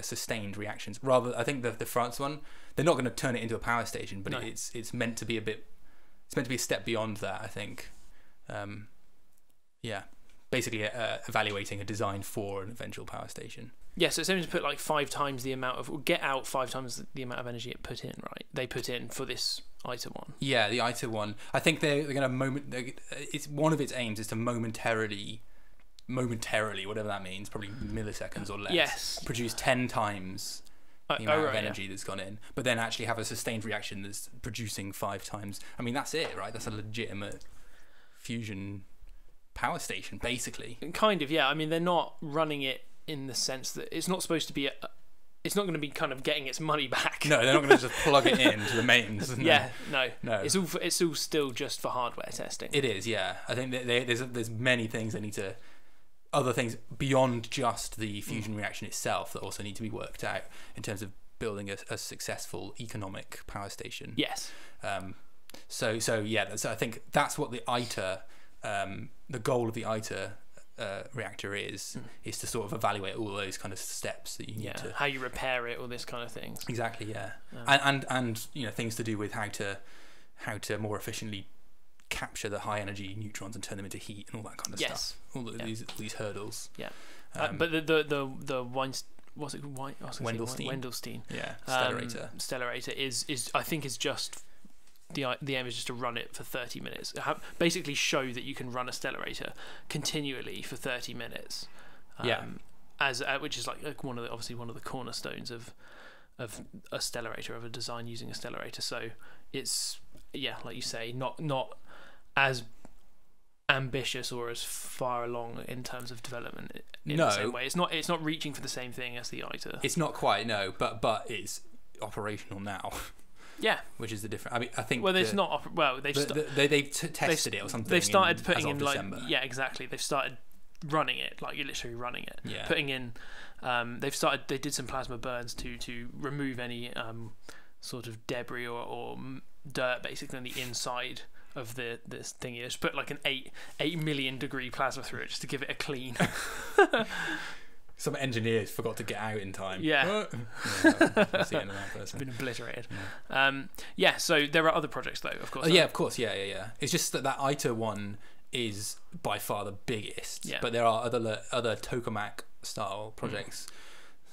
sustained reactions. Rather, I think the France one, they're not going to turn it into a power station, but it's meant to be a step beyond that, I think. Basically evaluating a design for an eventual power station. Yeah, so it's only to put like 5 times the amount of, or get out 5 times the amount of energy it put in, right? They put in for this ITER one. Yeah, the ITER one. I think they're going to it's one of its aims is to momentarily, whatever that means, probably milliseconds or less, produce 10 times the amount of energy that's gone in, but then actually have a sustained reaction that's producing 5 times. I mean, that's it, right? That's a legitimate fusion power station, basically. Kind of, yeah. I mean, they're not running it in the sense that it's not supposed to be it's not going to be kind of getting its money back. No, they're not going to just plug it in to the mains. No. It's all still just for hardware testing. It is, yeah. I think there's many things they need to... Other things beyond just the fusion reaction itself that also need to be worked out in terms of building a successful economic power station. Yes. So yeah, so I think that's what the ITER, the goal of the ITER reactor is to sort of evaluate all those kind of steps that you need to, how you repair it, all this kind of things. Exactly, yeah. And you know, things to do with how to more efficiently capture the high energy neutrons and turn them into heat and all that kind of stuff. All these hurdles. Yeah. But the Weinstein, what's it, Wendelstein. Yeah. Stellarator is I think is just the aim is just to run it for 30 minutes. Basically show that you can run a stellarator continually for 30 minutes. Which is like one of the, obviously one of the cornerstones of a stellarator, of a design using a stellarator. So it's, yeah, like you say, not as ambitious or as far along in terms of development in the same way. It's not reaching for the same thing as the ITER. It's not quite, no, but it's operational now. Yeah, which is the difference. I mean, I think. Well, it's not. Well, they've tested it or something. They've started putting in like December. Yeah, exactly. They've started running it, like you're literally running it. Yeah. Putting in, they've started. They did some plasma burns to remove any sort of debris or dirt, basically, on the inside of this thing. You just put like an 8 million degree plasma through it just to give it a clean. Some engineers forgot to get out in time. Yeah, I'll see another person. It's been obliterated. Yeah. So there are other projects though, of course. Oh, yeah, of course. Yeah. It's just that ITER one is by far the biggest. Yeah. But there are other tokamak style projects,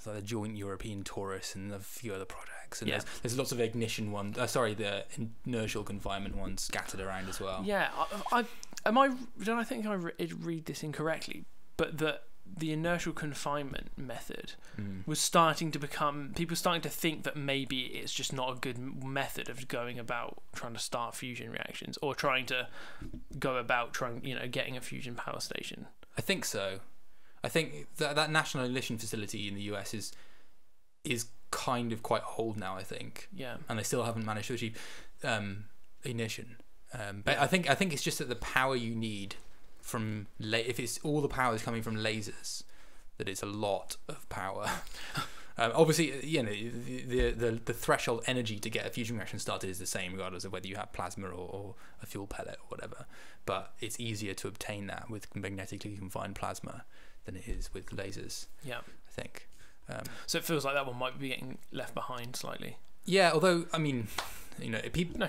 like the Joint European Torus and a few other projects. And there's lots of ignition ones. The inertial confinement ones scattered around as well. Yeah, I think I read this incorrectly, but the inertial confinement method was starting to become, people starting to think that maybe it's just not a good method of going about trying to start fusion reactions or getting a fusion power station. I think so. I think that National Ignition Facility in the US is kind of quite old now, I think. Yeah. And they still haven't managed to achieve ignition. But I think it's just that the power you need from if it's all the power is coming from lasers, that it's a lot of power. Obviously, you know, the threshold energy to get a fusion reaction started is the same regardless of whether you have plasma or a fuel pellet or whatever, but it's easier to obtain that with magnetically confined plasma than it is with lasers. Yeah, I think so. It feels like that one might be getting left behind slightly. Yeah, although I mean, you know,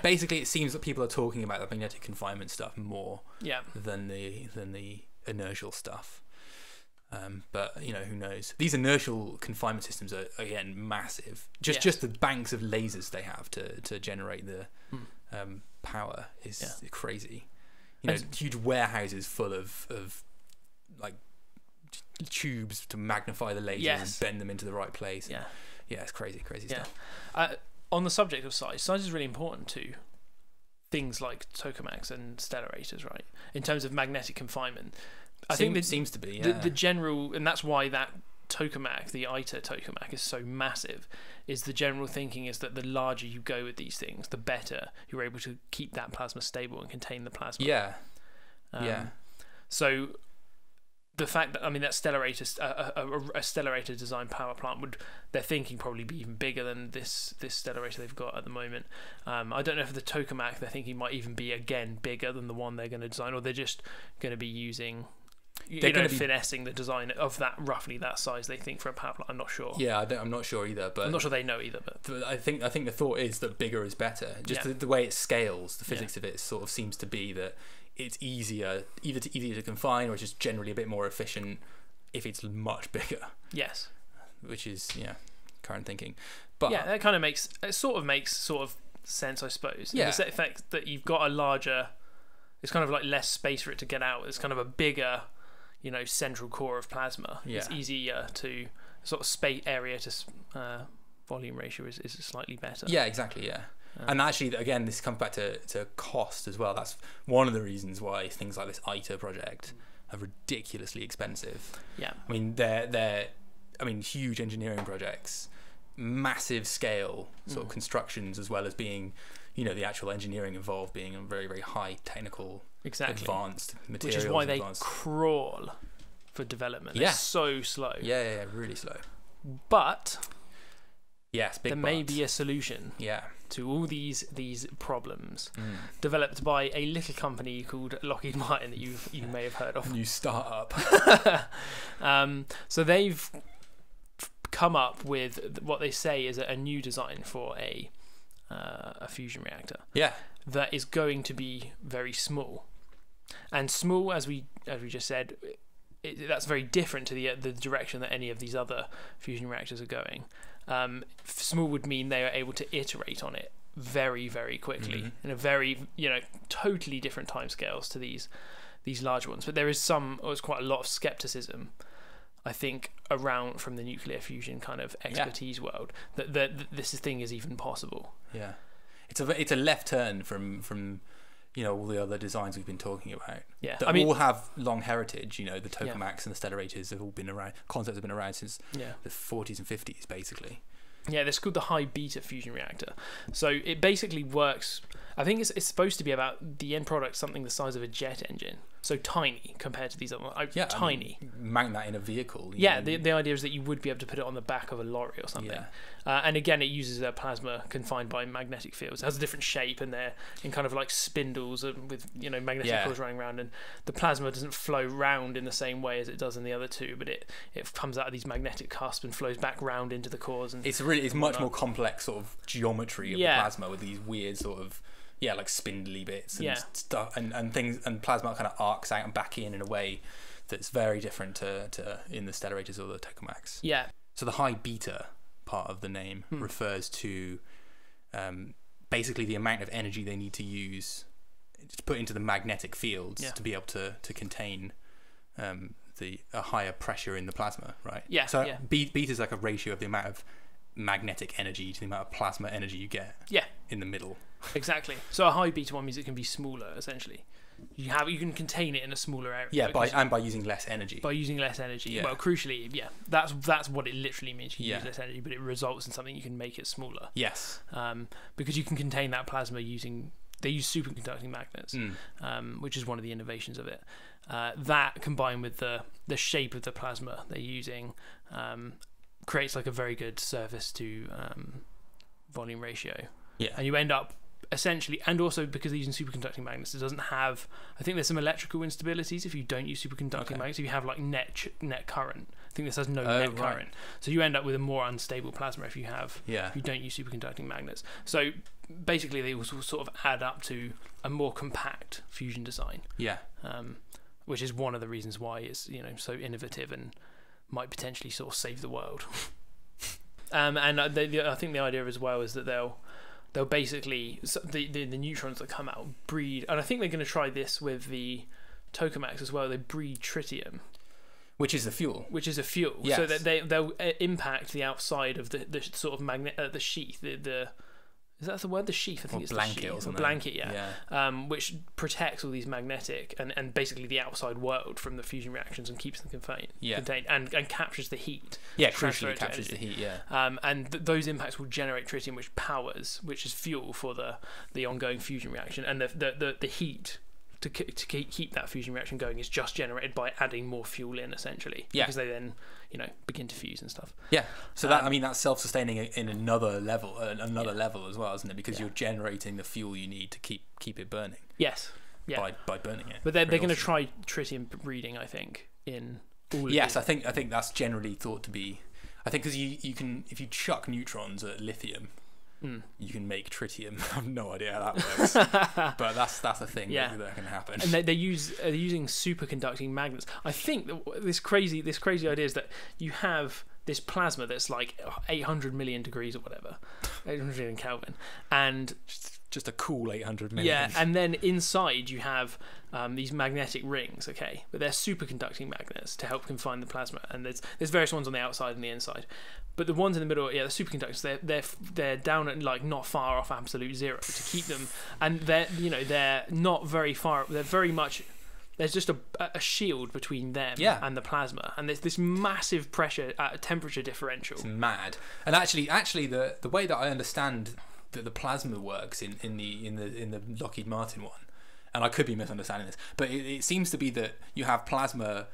basically it seems that people are talking about the magnetic confinement stuff more than the inertial stuff. But you know, who knows? These inertial confinement systems are again massive. Just the banks of lasers they have to generate the power is crazy. You know, huge warehouses full of like tubes to magnify the lasers and bend them into the right place. Yeah. Yeah, it's crazy stuff. On the subject of size is really important to things like tokamaks and stellarators, right? In terms of magnetic confinement, I think it seems to be the general, and that's why that tokamak, the ITER tokamak, is so massive. Is the general thinking is that the larger you go with these things, the better you're able to keep that plasma stable and contain the plasma. Yeah, So the fact that, I mean, that stellarator, a stellarator design power plant would, they're thinking, probably be even bigger than this stellarator they've got at the moment. I don't know if the tokamak they're thinking might even be again bigger than the one they're going to design, or they're just going to be finessing the design of that, roughly that size they think, for a power plant. I'm not sure. Yeah, I'm not sure either, but I'm not sure they know either. But I think the thought is that bigger is better. Just the way it scales, the physics of it sort of seems to be that it's easier, either easier to confine, or it's just generally a bit more efficient if it's much bigger. Yes, which is current thinking, but yeah, that kind of makes sense, I suppose. Yeah, the fact that you've got a larger, it's kind of like less space for it to get out. It's kind of a bigger, you know, central core of plasma. Yeah. It's easier to sort of space area to volume ratio is slightly better. Yeah, exactly. Yeah. And actually, again, this comes back to cost as well. That's one of the reasons why things like this ITER project are ridiculously expensive. Yeah, I mean, they're huge engineering projects, massive scale sort of constructions, as well as being, you know, the actual engineering involved being a very, very high technical, advanced materials. Which is why they crawl for development. Yeah, they're so slow. Yeah, really slow. But Yes, big there may be a solution to all these problems developed by a little company called Lockheed Martin that you may have heard of. A new startup. So they've come up with what they say is a new design for a fusion reactor. Yeah, that is going to be very small, and small as we just said. That's very different to the direction that any of these other fusion reactors are going. Small would mean they are able to iterate on it very, very quickly in a very, totally different timescales to these large ones. But there is it's quite a lot of skepticism, I think, around from the nuclear fusion kind of expertise world that this thing is even possible. Yeah, it's a left turn from all the other designs we've been talking about. Yeah, that all have long heritage. The tokamaks and the stellarators have all been around. Concepts have been around since the 40s and 50s, basically. Yeah, they're called the high beta fusion reactor. So it basically works. I think it's supposed to be about the end product something the size of a jet engine. So tiny compared to these other ones. Yeah, tiny. I mean, mount that in a vehicle. Yeah, the idea is that you would be able to put it on the back of a lorry or something. Yeah. And again, it uses a plasma confined by magnetic fields. It has a different shape, and they're in kind of like spindles with magnetic fields running around. And the plasma doesn't flow round in the same way as it does in the other two, but it comes out of these magnetic cusps and flows back round into the cores. And it's much more complex sort of geometry of the plasma with these weird sort of. Yeah, like spindly bits and stuff, and things, and plasma kind of arcs out and back in a way that's very different to in the Stellarators or the Tokamaks. Yeah. So the high beta part of the name refers to basically the amount of energy they need to use to put into the magnetic fields to be able to contain a higher pressure in the plasma, right? Yeah. So beta is like a ratio of the amount of magnetic energy to the amount of plasma energy you get. Yeah. In the middle. Exactly. So a high beta one means it can be smaller. Essentially, you can contain it in a smaller area. Yeah, by using less energy. By using less energy. Yeah. Well, crucially, that's what it literally means. You use less energy, but it results in something you can make it smaller. Yes. Because you can contain that plasma using use superconducting magnets, which is one of the innovations of it. That combined with the shape of the plasma they're using creates like a very good surface to volume ratio. Yeah. And you end up essentially, and also because they're using superconducting magnets, it doesn't have. I think there's some electrical instabilities if you don't use superconducting magnets. If you have like net current, I think this has no net current, so you end up with a more unstable plasma if you have. Yeah. If you don't use superconducting magnets, so basically they will sort of add up to a more compact fusion design. Yeah. Which is one of the reasons why it's so innovative and might potentially sort of save the world. I think the idea as well is that they'll basically the neutrons that come out breed, and I think they're going to try this with the tokamaks as well. They breed tritium, which is a fuel. Yes. So that they'll impact the outside of the sort of magnet, the sheath, the is that the word, the sheath? I think it's blanket, the sheath, or blanket. Yeah. Which protects all these magnetic and basically the outside world from the fusion reactions and keeps them contained. Yeah. And captures the heat. Yeah, crucially captures the heat. Yeah. And those impacts will generate tritium, which is fuel for the ongoing fusion reaction, and the heat to keep that fusion reaction going is just generated by adding more fuel in, essentially. Yeah. Because they then begin to fuse and stuff. Yeah. So that that's self-sustaining in another level as well, isn't it? Because you're generating the fuel you need to keep it burning. Yes. Yeah. By burning it. But they're going to try tritium breeding, I think, in all. Yes, of I think that's generally thought to be. I think because you can, if you chuck neutrons at lithium, you can make tritium. I have no idea how that works, but that's a thing that can happen. And they're using superconducting magnets. I think that this crazy idea is that you have this plasma that's like 800 million degrees or whatever, 800 million Kelvin, and just a cool 800 million. Yeah, and then inside you have these magnetic rings, okay, but they're superconducting magnets to help confine the plasma. And there's various ones on the outside and the inside. But the ones in the middle, the superconductors, they're down at like not far off absolute zero to keep them, and they're not very far. They're very much. There's just a shield between them and the plasma, and there's this massive pressure temperature differential. It's mad. And actually, the way that I understand that the plasma works in the Lockheed Martin one, and I could be misunderstanding this, but it seems to be that you have plasma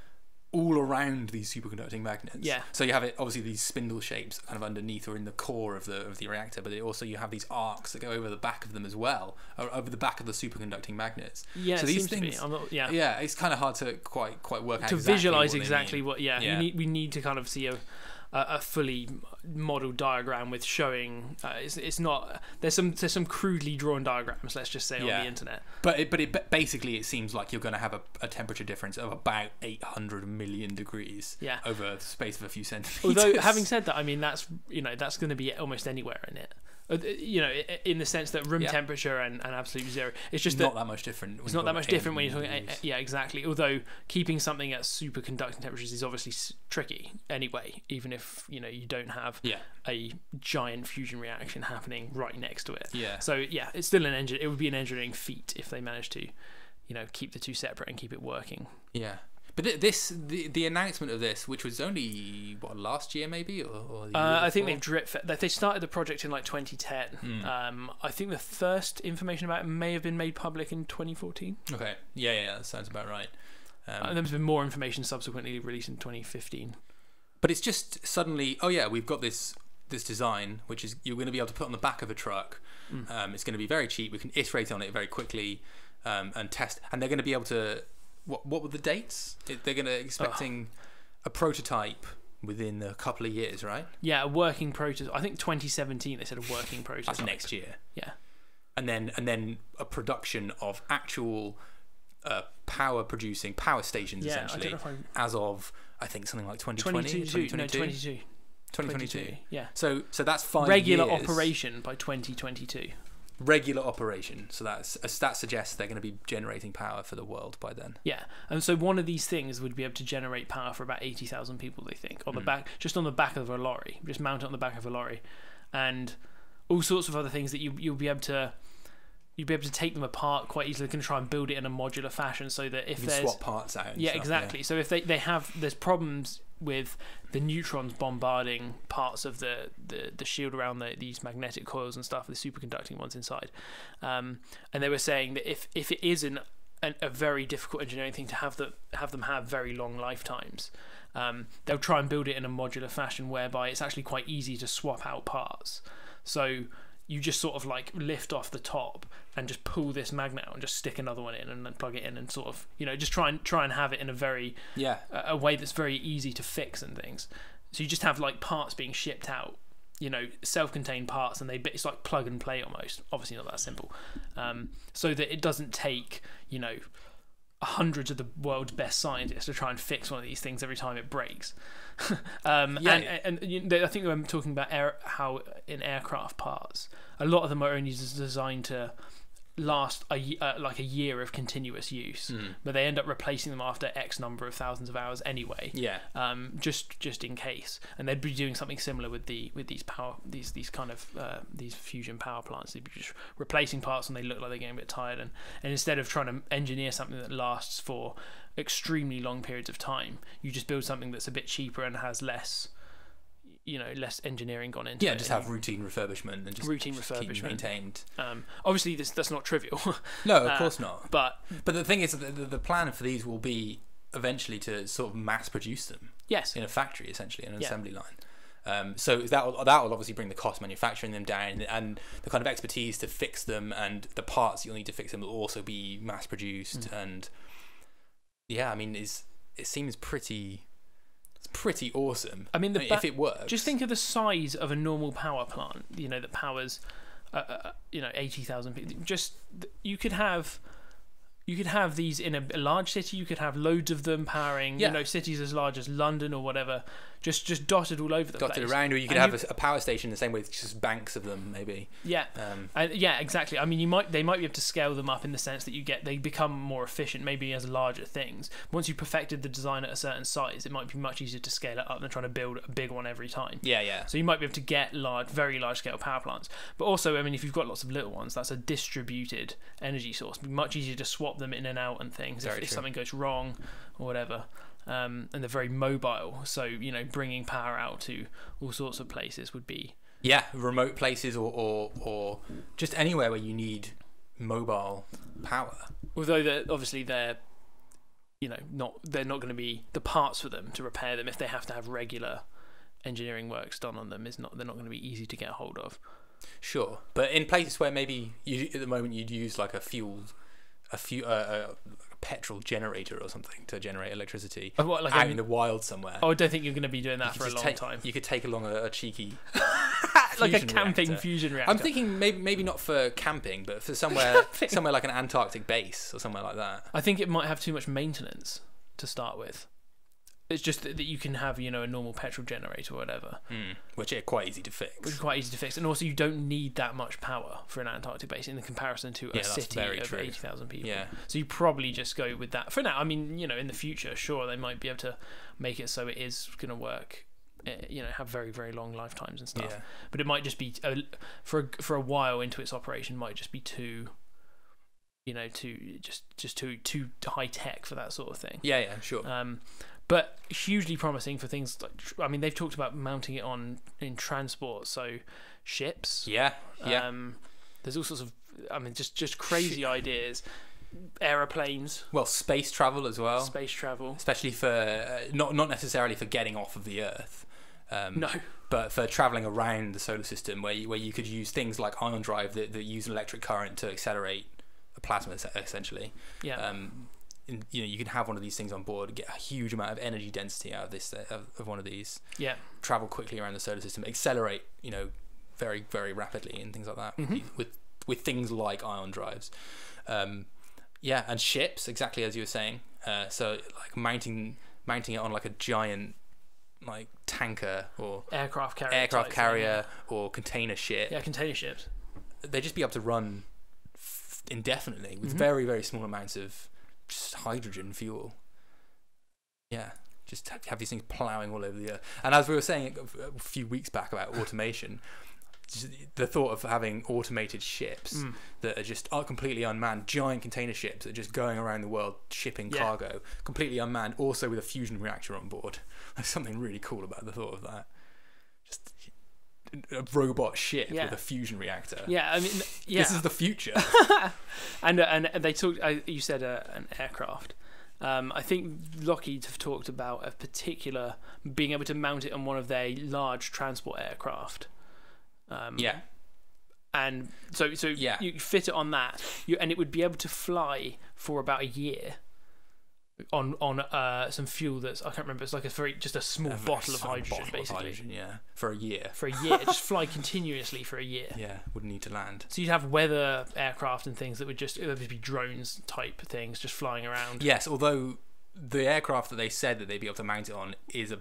all around these superconducting magnets. Yeah. So you have it obviously these spindle shapes kind of underneath or in the core of the reactor, but it also you have these arcs that go over the back of them as well, or over the back of the superconducting magnets. Yeah. So these things. Yeah, it's kind of hard to quite work out to visualize exactly what. Yeah. You need, we need to kind of see a fully modeled diagram with showing it's not there's some crudely drawn diagrams, let's just say, yeah, on the internet, but basically it seems like you're going to have a temperature difference of about 800 million degrees, yeah, over the space of a few centimeters. Although having said that, I mean that's, you know, that's going to be almost anywhere in it, you know, in the sense that room, yeah, temperature and absolute zero, it's just not that much different. It's not that much different when you're talking, yeah, exactly. Although keeping something at superconducting temperatures is obviously tricky anyway, even if, you know, you don't have, yeah, a giant fusion reaction happening right next to it. Yeah. So yeah, it's still an engine. It would be an engineering feat if they managed to, you know, keep the two separate and keep it working. Yeah. But the announcement of this, which was only what, last year maybe, or the year I think they they started the project in like 2010. Mm. I think the first information about it may have been made public in 2014. Okay, yeah, that sounds about right. And there's been more information subsequently released in 2015. But it's just suddenly, oh yeah, we've got this design, which is you're going to be able to put on the back of a truck. Mm. It's going to be very cheap. We can iterate on it very quickly and test, and they're going to be able to. What were the dates? They're going to expecting a prototype within a couple of years, right? Yeah, a working prototype. I think 2017 they said a working prototype. That's next year. Yeah, and then a production of actual power stations, yeah, essentially, as of I think something like 2022. Yeah. So that's 5 years. Regular operation by 2022. Regular operation, so that suggests they're going to be generating power for the world by then. Yeah, and so one of these things would be able to generate power for about 80,000 people. They think on the back, just on the back of a lorry, just mount it on the back of a lorry, and all sorts of other things that you'll be able to take them apart quite easily. They can try and build it in a modular fashion so that if there's swap parts out. Yeah, exactly. So if there's problems with the neutrons bombarding parts of the shield around these magnetic coils and stuff, the superconducting ones inside, and they were saying that if it is a very difficult engineering thing to have them have very long lifetimes, they'll try and build it in a modular fashion whereby it's actually quite easy to swap out parts. So you just sort of like lift off the top and just pull this magnet out and just stick another one in and then plug it in and sort of, you know, just try and have it in a very, yeah, a way that's very easy to fix and things. So you just have like parts being shipped out, you know, self-contained parts, and it's like plug and play almost. Obviously not that simple. So that it doesn't take, you know, hundreds of the world's best scientists to try and fix one of these things every time it breaks. Yeah. And I think I'm talking about how in aircraft parts, a lot of them are only designed to last like a year of continuous use, but they end up replacing them after X number of thousands of hours anyway. Yeah. Just in case, and they'd be doing something similar with these fusion power plants. They'd be just replacing parts when they look like they're getting a bit tired, and instead of trying to engineer something that lasts for extremely long periods of time, you just build something that's a bit cheaper and has less, you know, less engineering gone into. Yeah, just have routine refurbishment and just keep maintained. Obviously, that's not trivial. No, of course not. But the thing is, the plan for these will be eventually to sort of mass produce them. Yes. In a factory, essentially, in an, yeah, assembly line. So that will obviously bring the cost of manufacturing them down, and the kind of expertise to fix them and the parts you'll need to fix them will also be mass produced. And yeah, I mean, it seems pretty. It's pretty awesome. I mean, if it works, just think of the size of a normal power plant. You know, that powers, 80,000 people. Just you could have these in a large city. You could have loads of them powering, yeah, you know, cities as large as London or whatever. Just dotted all over the place. Dotted around, or you could have a power station the same way, just banks of them, maybe. Yeah, yeah, exactly. I mean, they might be able to scale them up in the sense that they become more efficient, maybe as larger things. Once you've perfected the design at a certain size, it might be much easier to scale it up than trying to build a big one every time. Yeah, yeah. So you might be able to get very large scale power plants. But also, I mean, if you've got lots of little ones, that's a distributed energy source. It'd be much easier to swap them in and out and things if something goes wrong or whatever. And they're very mobile, so, you know, bringing power out to all sorts of places would be, yeah, remote places or just anywhere where you need mobile power. Although obviously they're you know, they're not going to be the parts for them to repair them if they have to have regular engineering works done on them. They're not going to be easy to get hold of. Sure, but in places where maybe you, at the moment you'd use like a petrol generator or something to generate electricity out in the wild somewhere. Oh, I don't think you're going to be doing that for a long time. You could take along a cheeky, like a camping fusion reactor. I'm thinking maybe not for camping, but for somewhere like an Antarctic base or somewhere like that. I think it might have too much maintenance to start with. It's just that you can have, you know, a normal petrol generator or whatever, which is quite easy to fix. And also, you don't need that much power for an Antarctic base in the comparison to a city of 80,000 people. Yeah. So you probably just go with that for now. I mean, you know, in the future, sure, they might be able to make it so it is going to work. You know, have very, very long lifetimes and stuff. Yeah. But it might just be for a while into its operation, might just be too, you know, too high tech for that sort of thing. Yeah, yeah, sure. But hugely promising for things like, I mean, they've talked about mounting it on in transport, so ships. Yeah, yeah. There's all sorts of, I mean, just crazy ideas. Aeroplanes. Well, space travel as well. Space travel, especially for not necessarily for getting off of the Earth. No. But for traveling around the solar system, where you could use things like ion drive that use an electric current to accelerate a plasma, essentially. Yeah. You know, you can have one of these things on board, get a huge amount of energy density out of this of one of these. Yeah. Travel quickly around the solar system, accelerate, you know, very, very rapidly and things like that. With things like ion drives. Yeah, and ships, exactly as you were saying. So like mounting it on like a giant like tanker or aircraft carrier or container ship. Yeah, container ships. They'd just be able to run indefinitely with very, very small amounts of just hydrogen fuel. Yeah, just have these things ploughing all over the earth. And as we were saying a few weeks back about automation, just the thought of having automated ships that are just completely unmanned, giant container ships that are just going around the world shipping cargo, completely unmanned, also with a fusion reactor on board. There's something really cool about the thought of that. Just a robot ship with a fusion reactor. Yeah, I mean, yeah, this is the future. and they talked. You said an aircraft. I think Lockheed have talked about a particular being able to mount it on one of their large transport aircraft. Yeah, and so yeah, you fit it on that, and it would be able to fly for about a year on some fuel that's, I can't remember, it's like a very small bottle of hydrogen, yeah, for a year just fly continuously for a year. Yeah, wouldn't need to land. So you'd have weather aircraft and things that would just, it would be drones type things just flying around. Yes, although the aircraft that they said that they'd be able to mount it on is a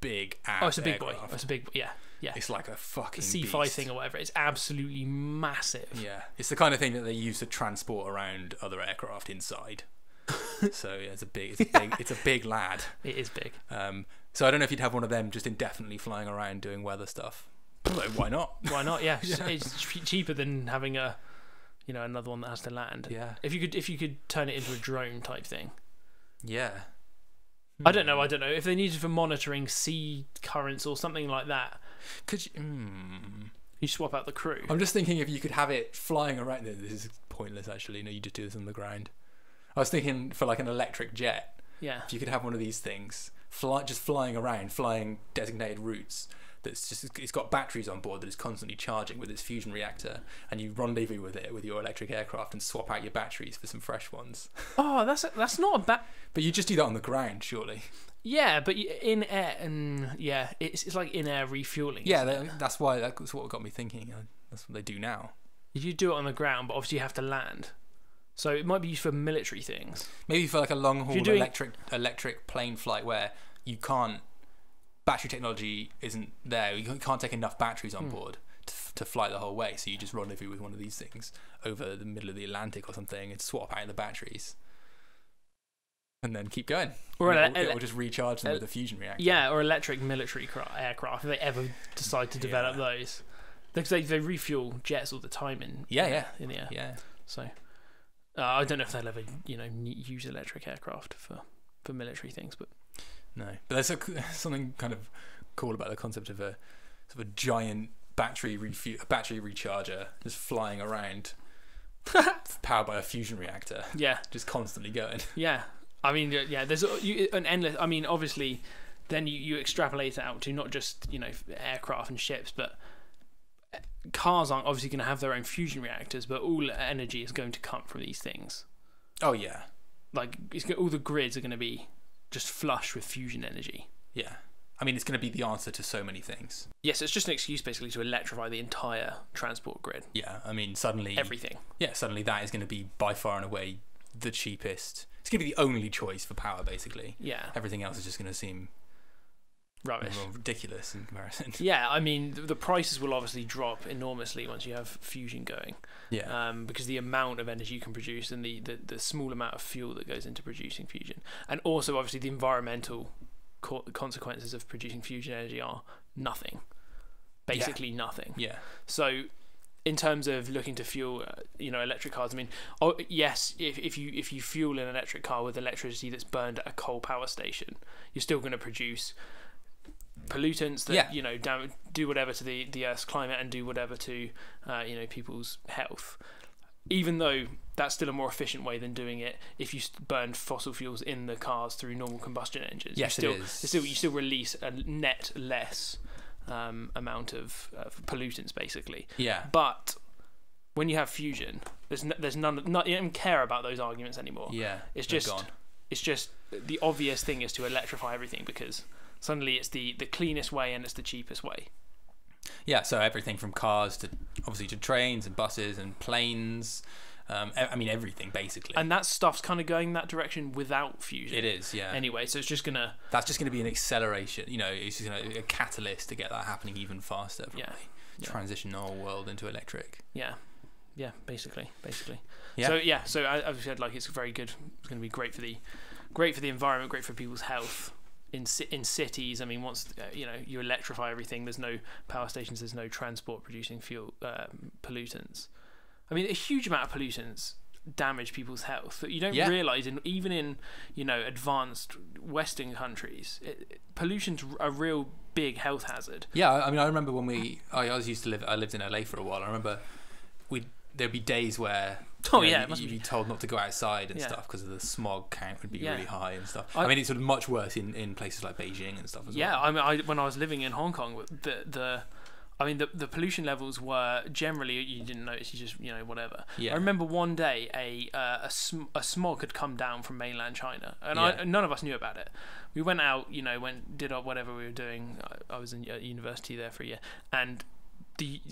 big ass. Oh, it's a big aircraft. Boy, it's a big, yeah, it's like a fucking C5 thing or whatever. It's absolutely massive. Yeah, it's the kind of thing that they use to transport around other aircraft inside. So yeah, it's a big lad. It is big. So I don't know if you'd have one of them just indefinitely flying around doing weather stuff. Why not? Why not? Yeah, it's cheaper than having a, you know, another one that has to land. Yeah. If you could turn it into a drone type thing. Yeah. I don't know if they needed for monitoring sea currents or something like that. Could you? You swap out the crew. I'm just thinking if you could have it flying around. This is pointless, actually. No, you just do this on the ground. I was thinking for like an electric jet. Yeah. If you could have one of these things flying around, flying designated routes. That's just, it's got batteries on board that is constantly charging with its fusion reactor, and you rendezvous with it with your electric aircraft and swap out your batteries for some fresh ones. Oh, that's not a bad. But you just do that on the ground, surely. Yeah, but in air, and yeah, it's like in air refueling. Yeah, that's what got me thinking. That's what they do now. You do it on the ground, but obviously you have to land. So it might be used for military things. Maybe for like a long haul electric plane flight where you can't, battery technology isn't there. You can't take enough batteries on board to fly the whole way. So you just rendezvous with one of these things over the middle of the Atlantic or something and swap out the batteries, and then keep going. Or it will just recharge them with a fusion reactor. Yeah, or electric military aircraft if they ever decide to develop those, because they refuel jets all the time in the air. Yeah. So I don't know if they'll ever, you know, use electric aircraft for military things, but. No, but there's something kind of cool about the concept of a sort of giant battery recharger just flying around, powered by a fusion reactor. Yeah, just constantly going. Yeah, I mean, yeah, there's an endless. I mean, obviously, then you extrapolate it out to not just aircraft and ships, but cars aren't obviously going to have their own fusion reactors, but all energy is going to come from these things. Oh yeah, like all the grids are going to be just flush with fusion energy. Yeah, I mean, it's going to be the answer to so many things. Yes, it's just an excuse basically to electrify the entire transport grid. Yeah, I mean, suddenly everything. Yeah, suddenly that is going to be by far and away the cheapest. It's going to be the only choice for power, basically. Yeah. Everything else is just going to seem rubbish, ridiculous in comparison. Yeah, I mean, the prices will obviously drop enormously once you have fusion going. Yeah. Because the amount of energy you can produce and the small amount of fuel that goes into producing fusion, and also obviously the environmental consequences of producing fusion energy are nothing. Basically, yeah. Nothing. Yeah. So, in terms of looking to fuel, electric cars, I mean, oh yes, if you fuel an electric car with electricity that's burned at a coal power station, you're still going to produce pollutants that do whatever to the Earth's climate and do whatever to people's health. Even though that's still a more efficient way than doing it if you burn fossil fuels in the cars through normal combustion engines. Yes, you still release a net less amount of pollutants, basically. Yeah. But when you have fusion, there's none, you don't care about those arguments anymore. Yeah. It's just the obvious thing is to electrify everything, because suddenly it's the cleanest way and it's the cheapest way. Yeah. So everything from cars to obviously to trains and buses and planes. I mean, everything basically. And that stuff's kind of going that direction without fusion. It is, yeah. Anyway, so that's just gonna be an acceleration. It's just gonna be a catalyst to get that happening even faster. Probably. Yeah. Transition the whole world into electric. Yeah. Yeah. Basically. Yeah. So yeah. So as we said, it's very good. It's gonna be great for the environment, great for people's health. In cities, I mean, once you electrify everything, there's no power stations, there's no transport producing fuel pollutants. I mean, a huge amount of pollutants damage people's health that you don't realize. Even in advanced Western countries, pollution's a real big health hazard. Yeah, I mean, I remember when I lived in LA for a while. I remember there'd be days where you'd be told not to go outside and stuff because of the smog count would be really high and stuff. I mean, it's sort of much worse in places like Beijing and stuff as well. Yeah, I mean, when I was living in Hong Kong, the pollution levels were generally, you didn't notice, you just whatever. Yeah. I remember one day a smog had come down from mainland China, and none of us knew about it. We went out, did whatever we were doing. I was at university there for a year, and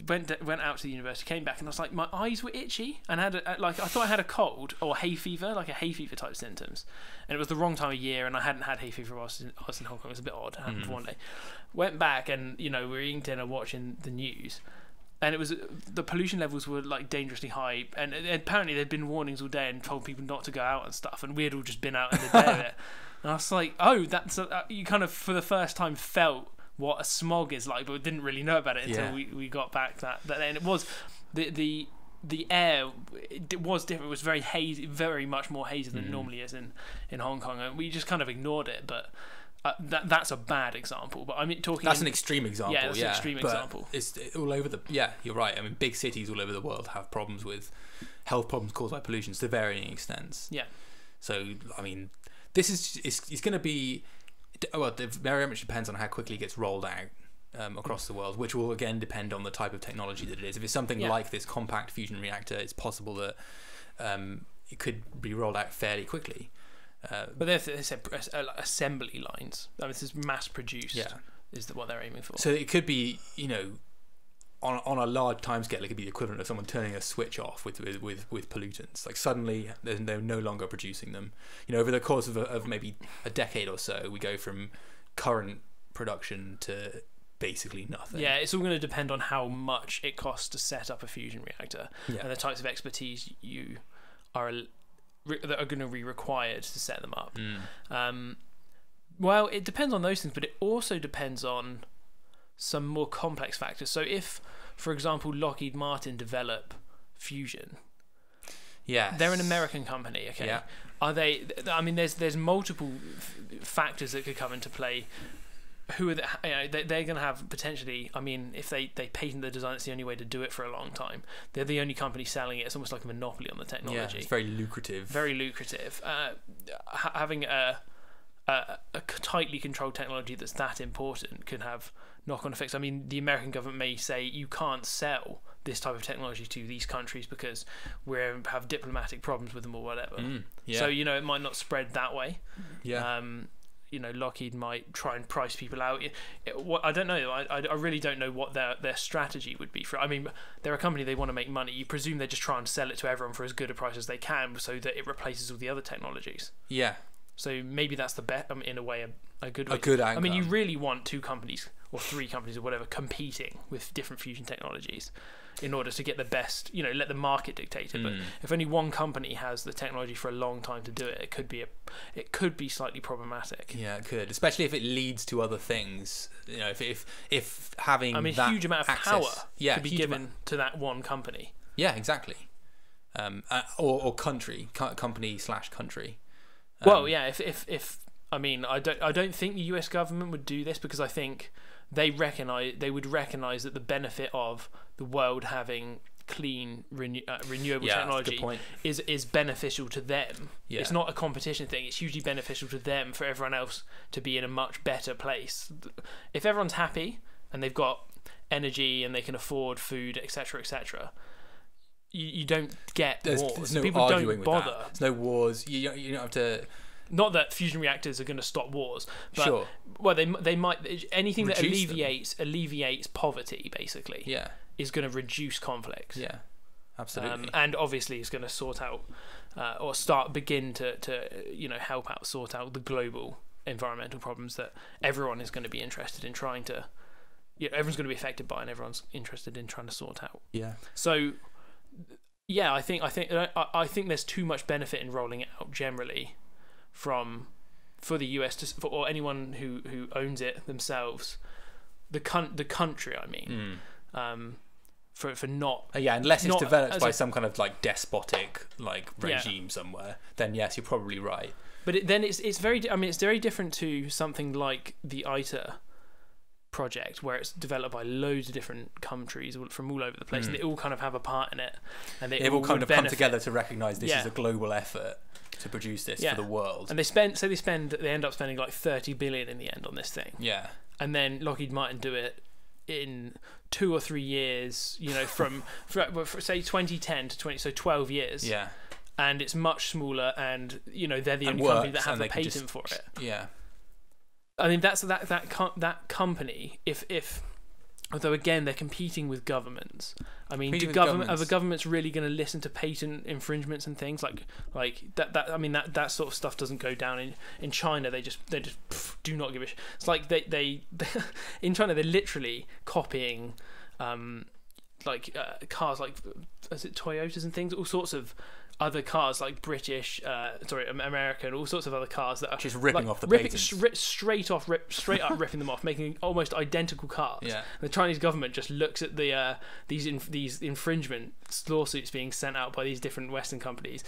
went out to the university, came back, and I was like, my eyes were itchy, and I thought I had a cold or hay fever type symptoms, and it was the wrong time of year, and I hadn't had hay fever whilst I was in Hong Kong. It was a bit odd. It happened one day. Went back, and we were eating dinner, watching the news, and it was the pollution levels were dangerously high, and apparently there'd been warnings all day and told people not to go out and stuff, and we'd all just been out in the day of it, and I was like, oh, that's you kind of for the first time felt what a smog is like, but we didn't really know about it until we got back that day. And it was the air, it was different. It was very hazy, very much more hazy than it normally is in Hong Kong, and we just kind of ignored it. But that's a bad example, but I mean, that's an extreme example. Yeah, that's an extreme example. It's all over you're right. I mean, big cities all over the world have problems with health problems caused by pollution to varying extents. Yeah. So I mean, this is it's going to be, well, it very much depends on how quickly it gets rolled out across the world, which will again depend on the type of technology that it is. If it's something like this compact fusion reactor, it's possible that it could be rolled out fairly quickly. But there's assembly lines. I mean, this is mass-produced is what they're aiming for. So it could be, on a large timescale, it could be the equivalent of someone turning a switch off with pollutants. Like suddenly, they're no longer producing them. Over the course of maybe a decade or so, we go from current production to basically nothing. Yeah, it's all going to depend on how much it costs to set up a fusion reactor and the types of expertise that are going to be required to set them up. Well, it depends on those things, but it also depends on some more complex factors. So if, for example, Lockheed Martin develop fusion, they're an American company. Okay, are they? I mean, there's multiple factors that could come into play who are they, you know, they're going to have potentially, I mean, if they patent the design, it's the only way to do it for a long time. They're the only company selling it. It's almost like a monopoly on the technology. Yeah, it's very lucrative. Very lucrative. Having a tightly controlled technology that's that important can have knock-on effects. I mean, the American government may say you can't sell this type of technology to these countries because we have diplomatic problems with them or whatever. So, you know, it might not spread that way. Yeah. You know, Lockheed might try and price people out. I don't know. I really don't know what their strategy would be for it. I mean, they're a company, they want to make money. You presume they just try and sell it to everyone for as good a price as they can so that it replaces all the other technologies. Yeah. So maybe that's the bet, in a way, a good way. A good angle. I mean, you really want 2 companies or 3 companies or whatever competing with different fusion technologies in order to get the best, you know, let the market dictate it. But if only one company has the technology for a long time to do it, it could be slightly problematic. Yeah, it could, especially if it leads to other things. You know, if having, I mean, a huge amount of power could be given to that one company. Yeah, exactly. Or company/country. Well, yeah, if I mean, I don't think the US government would do this, because I think they would recognise that the benefit of the world having clean renewable technology is beneficial to them. Yeah. It's not a competition thing. It's hugely beneficial to them for everyone else to be in a much better place. If everyone's happy and they've got energy and they can afford food, etc., etc., you don't get wars. There's no People arguing don't with bother. That. There's no wars. You don't have to. Not that fusion reactors are going to stop wars, but sure. Well, they might, anything reduce that alleviates poverty, basically. Yeah, is going to reduce conflict. Yeah, absolutely. And obviously, is going to sort out or begin to you know, help out sort out the global environmental problems that everyone is going to be interested in trying to. You know, everyone's going to be affected by, and everyone's interested in trying to sort out. Yeah. So, yeah, I think there's too much benefit in rolling it out generally. For the US or anyone who owns it themselves, the country, I mean, for not unless it's developed by some kind of like despotic like regime somewhere, then yes, you're probably right. But then it's very, I mean, it's very different to something like the ITER project, where it's developed by loads of different countries from all over the place, and they all kind of have a part in it, and they all kind of come together to recognise this is a global effort to produce this for the world. And they end up spending like 30 billion in the end on this thing. Yeah. And then Lockheed Martin do it in 2 or 3 years, you know, from say 2010 to 20, so 12 years. Yeah. And it's much smaller, and you know, they're the only company that have a patent for it. Yeah. I mean, that's that company, if although again, they're competing with governments. I mean, are the governments really going to listen to patent infringements and things like that? That, I mean, that sort of stuff doesn't go down in China. They just do not give a shit. It's like they in China, they're literally copying cars, like is it Toyotas and things, all sorts of other cars, like British, American, all sorts of other cars that are just ripping off the patents, straight up ripping them off, making almost identical cars. Yeah. And the Chinese government just looks at the these infringement lawsuits being sent out by these different Western companies,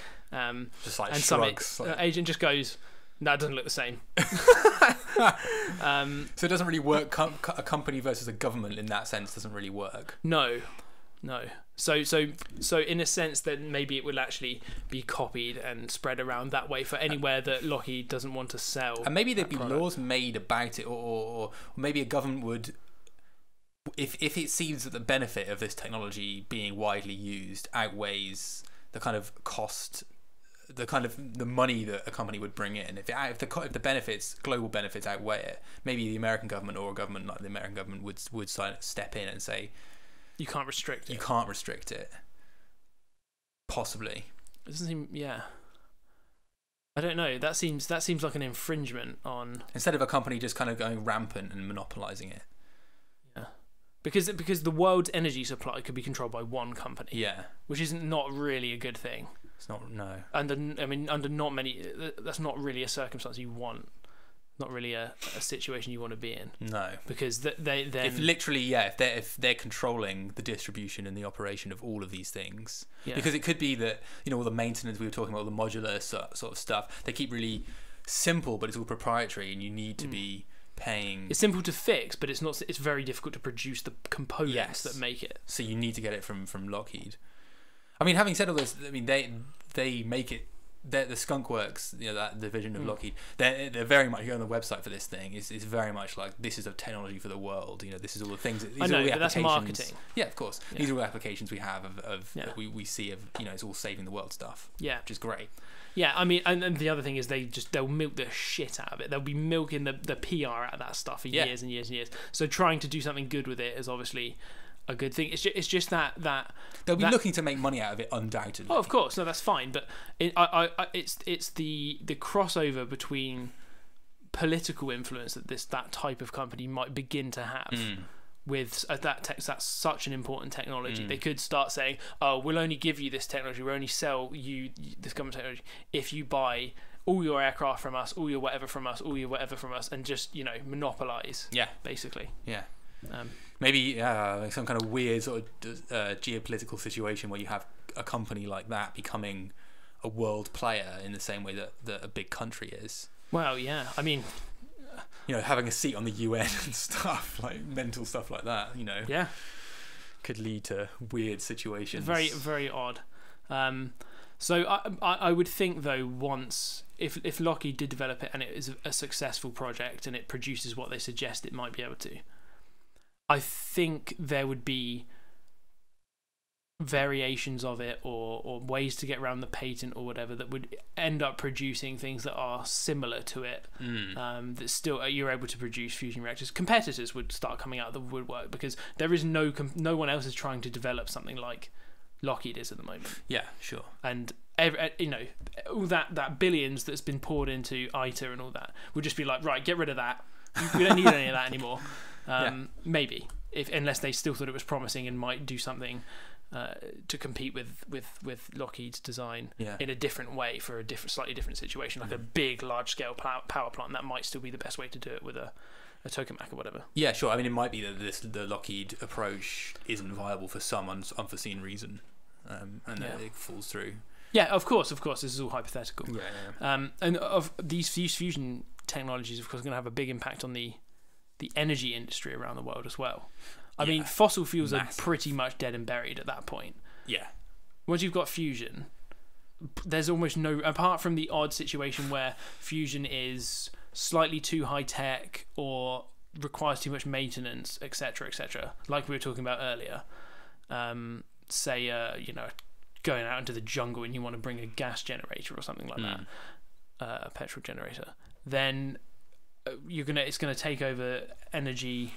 just like shrugs. Some agent just goes, "No, it doesn't look the same." So it doesn't really work. A company versus a government in that sense doesn't really work. No. So in a sense that maybe it will actually be copied and spread around that way for anywhere that Lockheed doesn't want to sell. And maybe there'd be laws made about it, or maybe a government would, if it sees that the benefit of this technology being widely used outweighs the kind of cost, the money that a company would bring in. If the benefits, global benefits, outweigh it, maybe the American government or a government like the American government would step in and say, "You can't restrict it." Possibly. It doesn't seem. Yeah. I don't know. That seems like an infringement on. Instead of a company just kind of going rampant and monopolising it. Yeah. Because the world's energy supply could be controlled by one company. Yeah. Which isn't not really a good thing. It's not. No. Under not many. That's not really a circumstance you want. Not really a situation you want to be in. No, because they if literally, yeah, if they're controlling the distribution and the operation of all of these things, because it could be that, you know, all the maintenance we were talking about, all the modular sort of stuff, they keep really simple, but it's all proprietary, and you need to be paying. It's simple to fix, but it's not. It's very difficult to produce the components that make it. So you need to get it from Lockheed. I mean, having said all this, I mean they make it. The Skunk Works, you know, that division of Lockheed, they're very much, you go on the website for this thing, it's very much like, this is a technology for the world, you know, this is all the things, these are all the applications. That's marketing. Yeah, of course. Yeah. These are all the applications we have that we see of, you know, it's all saving the world stuff. Yeah. Which is great. Yeah, I mean, and the other thing is they'll milk the shit out of it. They'll be milking the PR out of that stuff for years and years and years. So trying to do something good with it is obviously a good thing. It's just that they'll be looking to make money out of it, undoubtedly. Oh, of course, no, that's fine. But it's the crossover between political influence that that type of company might begin to have with that tech. That's such an important technology. They could start saying, "Oh, we'll only give you this technology. We'll only sell you this government technology if you buy all your aircraft from us, all your whatever from us, all your whatever from us," and just, you know, monopolize. Yeah, basically. Yeah. Maybe some kind of weird sort of geopolitical situation where you have a company like that becoming a world player in the same way that a big country is. Well, yeah, I mean, you know, having a seat on the UN and stuff, like mental stuff like that, you know, yeah, could lead to weird situations. Very, very odd. So I would think, though, once if Lockheed did develop it and it is a successful project and it produces what they suggest it might be able to, I think there would be variations of it or ways to get around the patent or whatever that would end up producing things that are similar to it, that still you're able to produce fusion reactors. Competitors would start coming out of the woodwork because there is no one else is trying to develop something like Lockheed is at the moment. Yeah, sure. And you know, all that billions that's been poured into ITER and all that would just be like, right, get rid of that. We don't need any of that anymore. Maybe unless they still thought it was promising and might do something to compete with Lockheed's design in a different way for a slightly different situation, like a big large-scale power plant. That might still be the best way to do it with a tokamak or whatever. Yeah, sure. I mean, it might be that the Lockheed approach isn't viable for some unforeseen reason, and then it falls through. Yeah, of course, this is all hypothetical. Yeah, yeah. And of these fusion technologies, of course, are going to have a big impact on the energy industry around the world as well. I mean, fossil fuels are pretty much dead and buried at that point. Yeah. Once you've got fusion, there's almost no, apart from the odd situation where fusion is slightly too high tech or requires too much maintenance, etc., etc., like we were talking about earlier. Say, you know, going out into the jungle and you want to bring a gas generator or something like that, a petrol generator, then it's gonna take over energy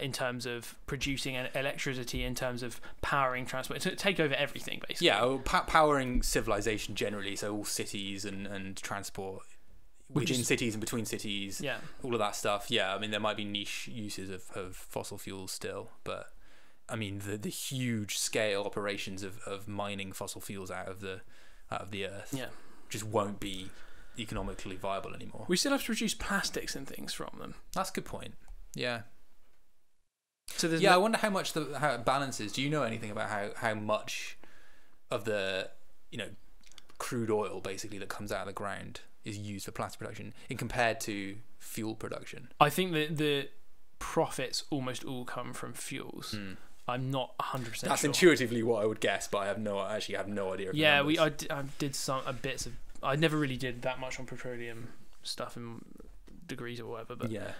in terms of producing electricity, in terms of powering transport. It's gonna take over everything, basically. Yeah, powering civilization generally, so all cities and transport within cities and between cities, yeah, all of that stuff. Yeah, I mean, there might be niche uses of fossil fuels still, but I mean the huge scale operations of mining fossil fuels out of the earth, yeah, just won't be economically viable anymore. We still have to produce plastics and things from them. That's a good point. Yeah. So there's I wonder how much how it balances. Do you know anything about how much of the, you know, crude oil basically that comes out of the ground is used for plastic production in compared to fuel production? I think that the profits almost all come from fuels. I'm not 100% sure. That's intuitively what I would guess, but I have no idea. Yeah, I did some bits of. I never really did that much on petroleum stuff in degrees or whatever, but yeah,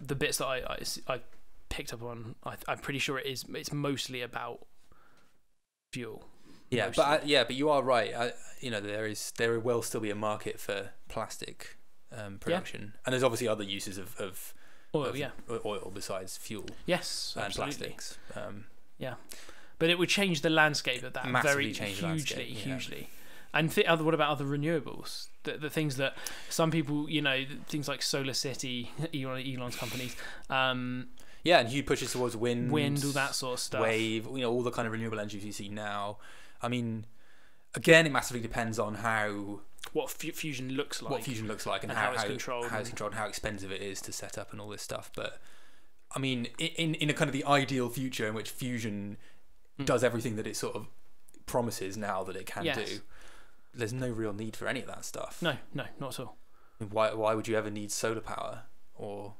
the bits that I picked up on, I'm pretty sure it's mostly about fuel. Yeah, mostly. But but you are right. You know, there will still be a market for plastic production, and there's obviously other uses of oil, oil besides fuel. Yes, and absolutely. Plastics. But it would change the landscape of that hugely. And what about other renewables? The things that some people, you know, things like Solar City, Elon's companies. And huge pushes towards wind, all that sort of stuff. Wave, you know, all the kind of renewable energies you see now. I mean, again, it massively depends on what fusion looks like, and how it's controlled, how expensive it is to set up, and all this stuff. But I mean, in a kind of the ideal future in which fusion does everything that it sort of promises now that it can do. There's no real need for any of that stuff. No, not at all. Why would you ever need solar power? Or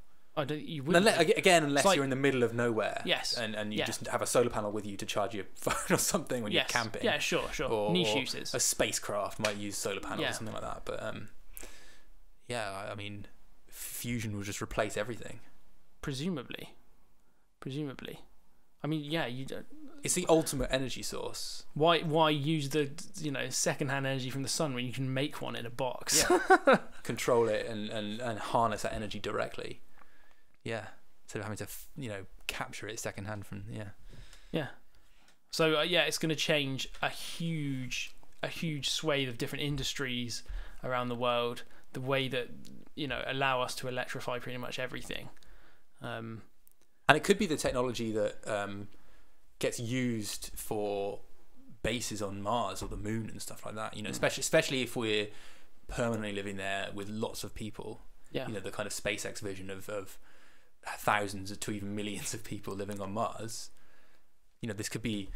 you wouldn't. Unless like, you're in the middle of nowhere, yes, and you just have a solar panel with you to charge your phone or something when you're camping. Yeah, sure. Or, niche uses. A spacecraft might use solar panels or something like that. But yeah, I mean, fusion will just replace everything. Presumably. I mean, yeah, you don't. It's the ultimate energy source. Why use the secondhand energy from the sun when you can make one in a box? Yeah. Control it and harness that energy directly. Yeah, instead of having to capture it secondhand from yeah. So yeah, it's going to change a huge swathe of different industries around the world. The way that allow us to electrify pretty much everything. And it could be the technology that gets used for bases on Mars or the moon and stuff like that. Especially if we're permanently living there with lots of people. Yeah. The kind of SpaceX vision of thousands to even millions of people living on Mars. This could be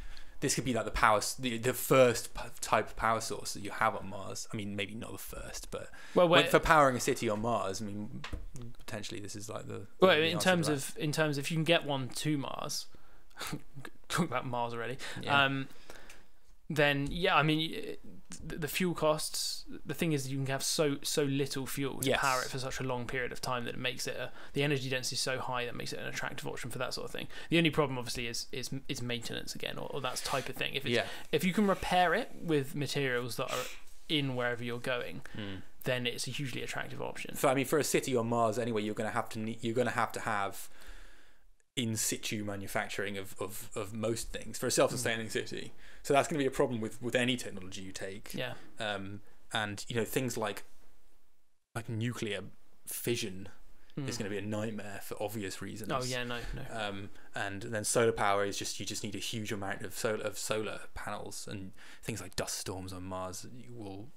like the first type of power source that you have on Mars. I mean, maybe not the first, but for powering a city on Mars, I mean, potentially this is like the in terms of if you can get one to Mars. Talk about Mars already. Yeah. Then yeah, I mean, the fuel costs. The thing is, you can have so little fuel to power it for such a long period of time that it makes it the energy density is so high that makes it an attractive option for that sort of thing. The only problem, obviously, is maintenance again, or that type of thing. If you can repair it with materials that are in wherever you're going, then it's a hugely attractive option. So I mean, for a city on Mars, anyway, you're going to have in situ manufacturing of most things for a self-sustaining city, so that's going to be a problem with any technology you take. Yeah. And things like nuclear fission is going to be a nightmare for obvious reasons. Oh yeah, no. And then solar power is you just need a huge amount of solar panels, and things like dust storms on Mars will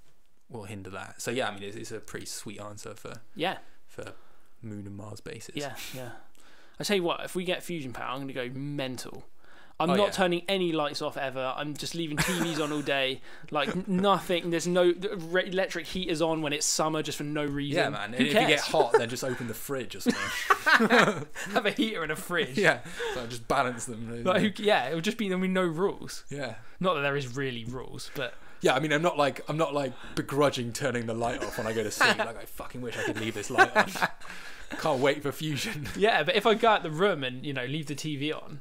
hinder that. So yeah, I mean it's a pretty sweet answer for moon and Mars bases. Yeah. I tell you what, if we get fusion power, I'm going to go mental. I'm not turning any lights off ever. I'm just leaving TVs on all day, like nothing. There's no electric heaters on when it's summer just for no reason. Yeah, man. Who cares? If you get hot, then just open the fridge or something. Have a heater and a fridge. Yeah, so just balance them. Like, yeah, it would just be there'll be no rules. Yeah, not that there is really rules, but. Yeah, I mean, I'm not like begrudging turning the light off when I go to sleep. Like, I fucking wish I could leave this light on. Can't wait for fusion. Yeah, but if I go out the room and leave the TV on,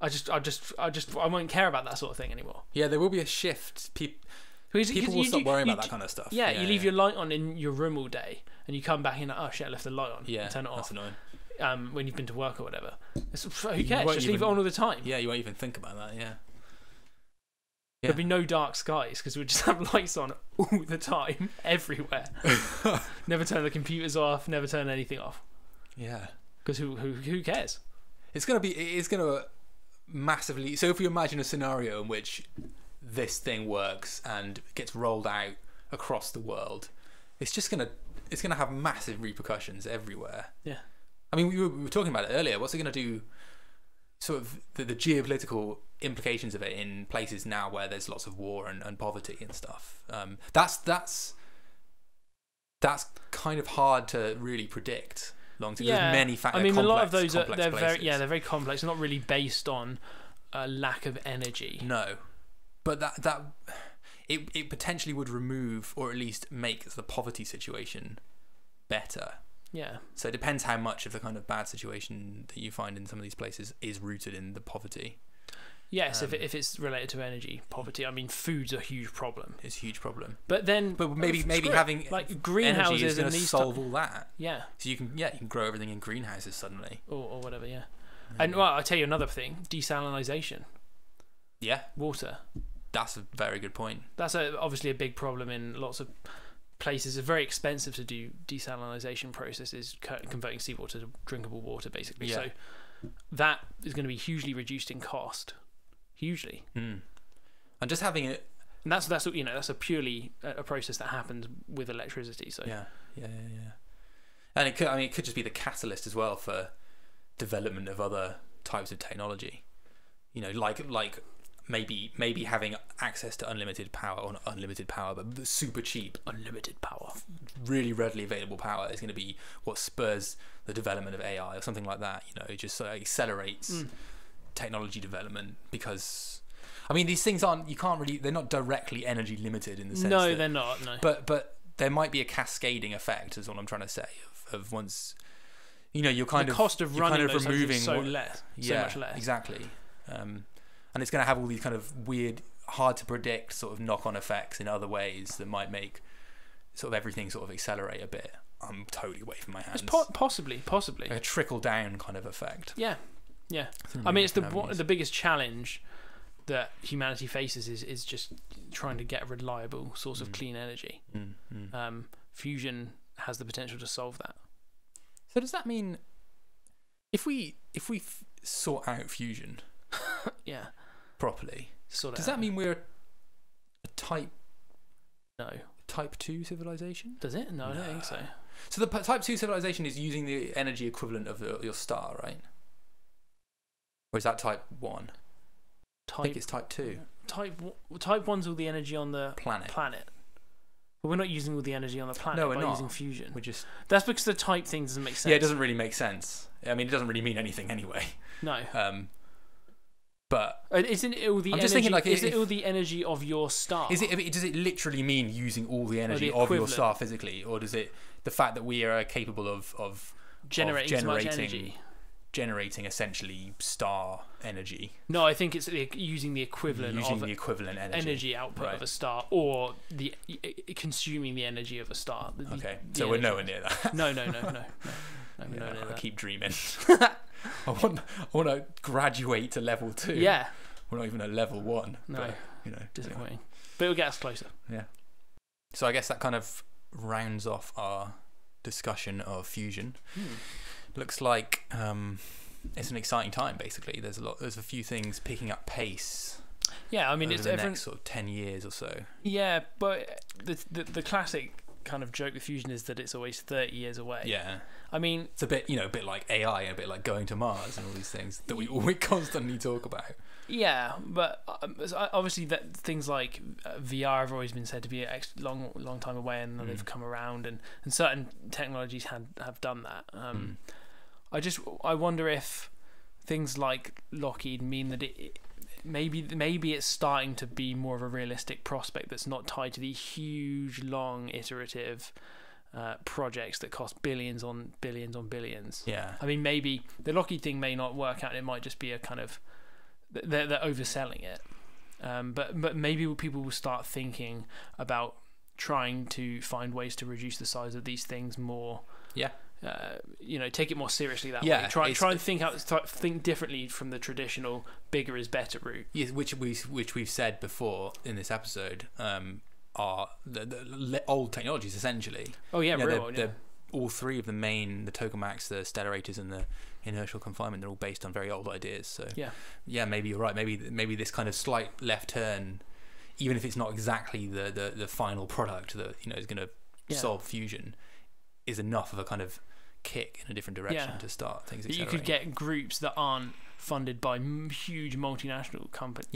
I won't care about that sort of thing anymore. Yeah, there will be a shift. People will stop worrying about that kind of stuff. Yeah, you leave your light on in your room all day, and you come back in like, oh shit, I left the light on. Yeah, and turn it off. That's annoying. When you've been to work or whatever, who cares? Just leave it on all the time. Yeah, you won't even think about that. Yeah. There'll be no dark skies because we'll just have lights on all the time, everywhere. Never turn the computers off. Never turn anything off. Yeah, because who cares? It's gonna massively. So if you imagine a scenario in which this thing works and gets rolled out across the world, it's gonna have massive repercussions everywhere. Yeah, I mean we were talking about it earlier. What's it gonna do? Sort of the geopolitical implications of it in places now where there's lots of war and poverty and stuff. That's kind of hard to really predict long term. Yeah. There's many factors. I mean, complex, a lot of those are they're very complex. They're not really based on a lack of energy. No, but it potentially would remove or at least make the poverty situation better. Yeah. So it depends how much of the kind of bad situation that you find in some of these places is rooted in the poverty. Yes, if it's related to energy poverty, I mean, food's a huge problem. It's a huge problem. But then, maybe having like greenhouses is going to solve all that. Yeah. So you can grow everything in greenhouses suddenly. Or whatever. Yeah. And well, I tell you another thing: desalinization. Yeah. Water. That's a very good point. That's obviously a big problem in lots of places. Are very expensive to do desalinization processes, converting seawater to drinkable water, basically. Yeah. So that is going to be hugely reduced in cost. Hugely. And just having it, and that's that's a purely a process that happens with electricity. So yeah. And it could just be the catalyst as well for development of other types of technology. Like maybe having access to unlimited power, or not unlimited power, but super cheap unlimited power, really readily available power, is going to be what spurs the development of AI or something like that. You know, it just accelerates technology development, because I mean, these things aren't, you can't really, they're not directly energy limited in the sense. No, that, they're not. No. But there might be a cascading effect, is what I'm trying to say. Of once, you know, you're kind the of cost of running kind of those removing so what, less, yeah, so much less. Exactly. And it's going to have all these kind of weird, hard to predict sort of knock-on effects in other ways that might make sort of everything sort of accelerate a bit. I'm totally away from my hands. It's possibly like a trickle-down kind of effect. Yeah, yeah. I mean, it's the biggest challenge that humanity faces is just trying to get a reliable source of clean energy. Fusion has the potential to solve that. So does that mean if we sort out fusion, yeah, properly, does that mean we're a type 2 civilization? Does it? No, I don't think so. So the type 2 civilization is using the energy equivalent of your star, right? Or is that type 1? I think it's type 2. Type 1's all the energy on the planet. But we're not using all the energy on the planet. No, we're not using fusion. We're just, that's because the type thing doesn't make sense. Yeah, it doesn't really make sense. I mean, it doesn't really mean anything anyway. No. But isn't it all the energy, just thinking, like, is it all the energy of your star? Is it? Does it literally mean using all the energy of your star physically, or does it the fact that we are capable of generating energy? Generating essentially star energy. No, I think it's using the equivalent energy output of a star, or the consuming the energy of a star. Okay, so we're nowhere near that. No. I keep dreaming. I want to graduate to level 2. Yeah, we're not even at level 1. No, but, you know, disappointing. Anyway. But it'll get us closer. Yeah. So I guess that kind of rounds off our discussion of fusion. Looks like it's an exciting time. Basically, there's a few things picking up pace. Yeah, I mean, it's over the next sort of 10 years or so. Yeah, but the classic kind of joke with fusion is that it's always 30 years away. Yeah, I mean, it's a bit like AI, and a bit like going to Mars and all these things that we constantly talk about. Yeah, but obviously that things like VR have always been said to be a long time away, and they've come around, and certain technologies have done that. I wonder if things like Lockheed mean that maybe it's starting to be more of a realistic prospect that's not tied to these huge, long, iterative projects that cost billions on billions on billions. Yeah, I mean, maybe the Lockheed thing may not work out. It might just be a kind of they're overselling it, but maybe people will start thinking about trying to find ways to reduce the size of these things more. Yeah. You know, take it more seriously that way. Try and think differently from the traditional bigger is better route. Yes, which we've said before in this episode, are the old technologies essentially. Oh yeah, all three of the tokamaks, the stellarators, and the inertial confinement, they're all based on very old ideas. So yeah, maybe you're right. Maybe this kind of slight left turn, even if it's not exactly the final product that is going to solve fusion, is enough of a kind of kick in a different direction to start things. You could get groups that aren't funded by huge multinational companies,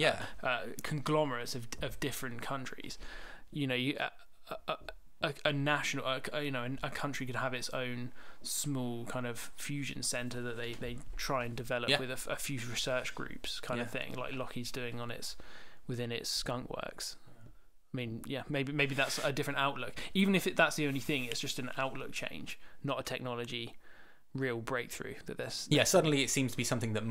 conglomerates of different countries. You know, a country could have its own small kind of fusion center that they try and develop with a few research groups, kind of thing, like Lockheed's doing within its skunk works. I mean, yeah, maybe that's a different outlook. Even if that's the only thing, it's just an outlook change, not a technology real breakthrough. Suddenly it seems to be something that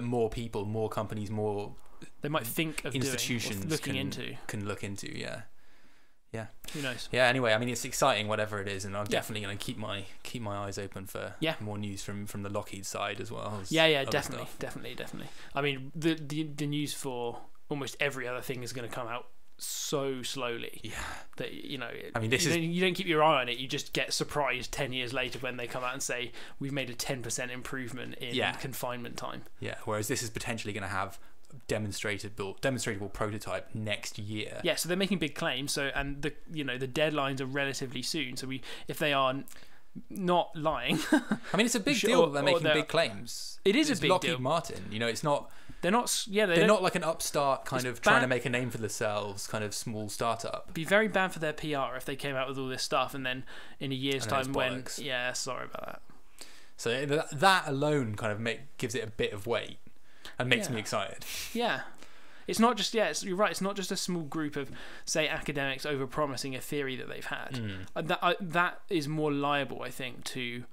more people, more companies, more they might think of institutions doing, can look into. Yeah. Who knows? Yeah. Anyway, I mean, it's exciting, whatever it is, and I'm definitely going to keep my eyes open for more news from the Lockheed side as well. Definitely. I mean, the news for almost every other thing is going to come out so slowly that you don't keep your eye on it. You just get surprised 10 years later when they come out and say we've made a 10% improvement in confinement time, whereas this is potentially going to have demonstrable prototype next year. So they're making big claims, and the deadlines are relatively soon, so if they are not lying I mean, it's a big deal that they're making big claims. It is a big deal. Lockheed Martin, it's not They're not. Yeah, they're not like an upstart kind of trying to make a name for themselves, kind of small startup. It'd be very bad for their PR if they came out with all this stuff and then in a year's time went, yeah, sorry about that. So that alone kind of gives it a bit of weight and makes me excited. Yeah. It's not just, you're right, it's not just a small group of, say, academics overpromising a theory that they've had. That is more liable, I think, to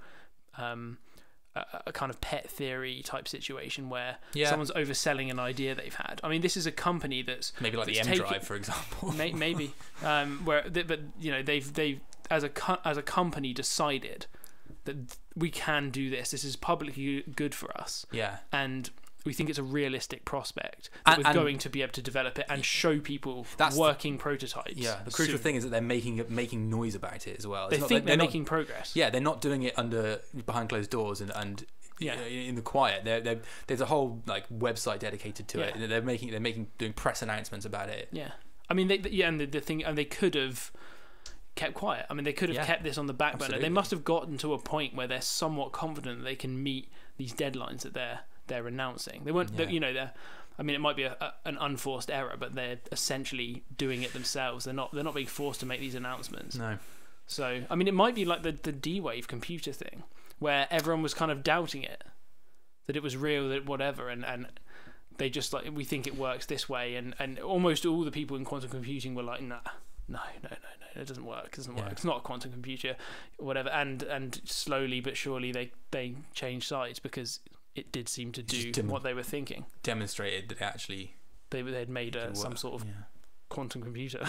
a kind of pet theory type situation where someone's overselling an idea they've had. I mean, this is a company that's... Maybe like the M-Drive, for example. Maybe. But, you know, they've as a company, decided that we can do this. This is publicly good for us. Yeah. And... we think it's a realistic prospect that we're going to be able to develop it and show people working prototypes. Yeah, the crucial thing is that they're making noise about it as well. They think they're making progress. Yeah, they're not doing it behind closed doors and in the quiet. There's a whole like website dedicated to it. They're doing press announcements about it. Yeah, I mean, the thing, and they could have kept quiet. I mean, they could have kept this on the back burner. They must have gotten to a point where they're somewhat confident that they can meet these deadlines that they're announcing. They weren't, you know, I mean, it might be an unforced error, but they're essentially doing it themselves. They're not being forced to make these announcements. No. So, I mean, it might be like the D-Wave computer thing, where everyone was kind of doubting it, that it was real, that whatever, and they just like, we think it works this way, and almost all the people in quantum computing were like, nah, no, it doesn't work, it's not a quantum computer, whatever, and slowly but surely they changed sides because it did seem to do what they were thinking. Demonstrated that actually they'd made some sort of quantum computer.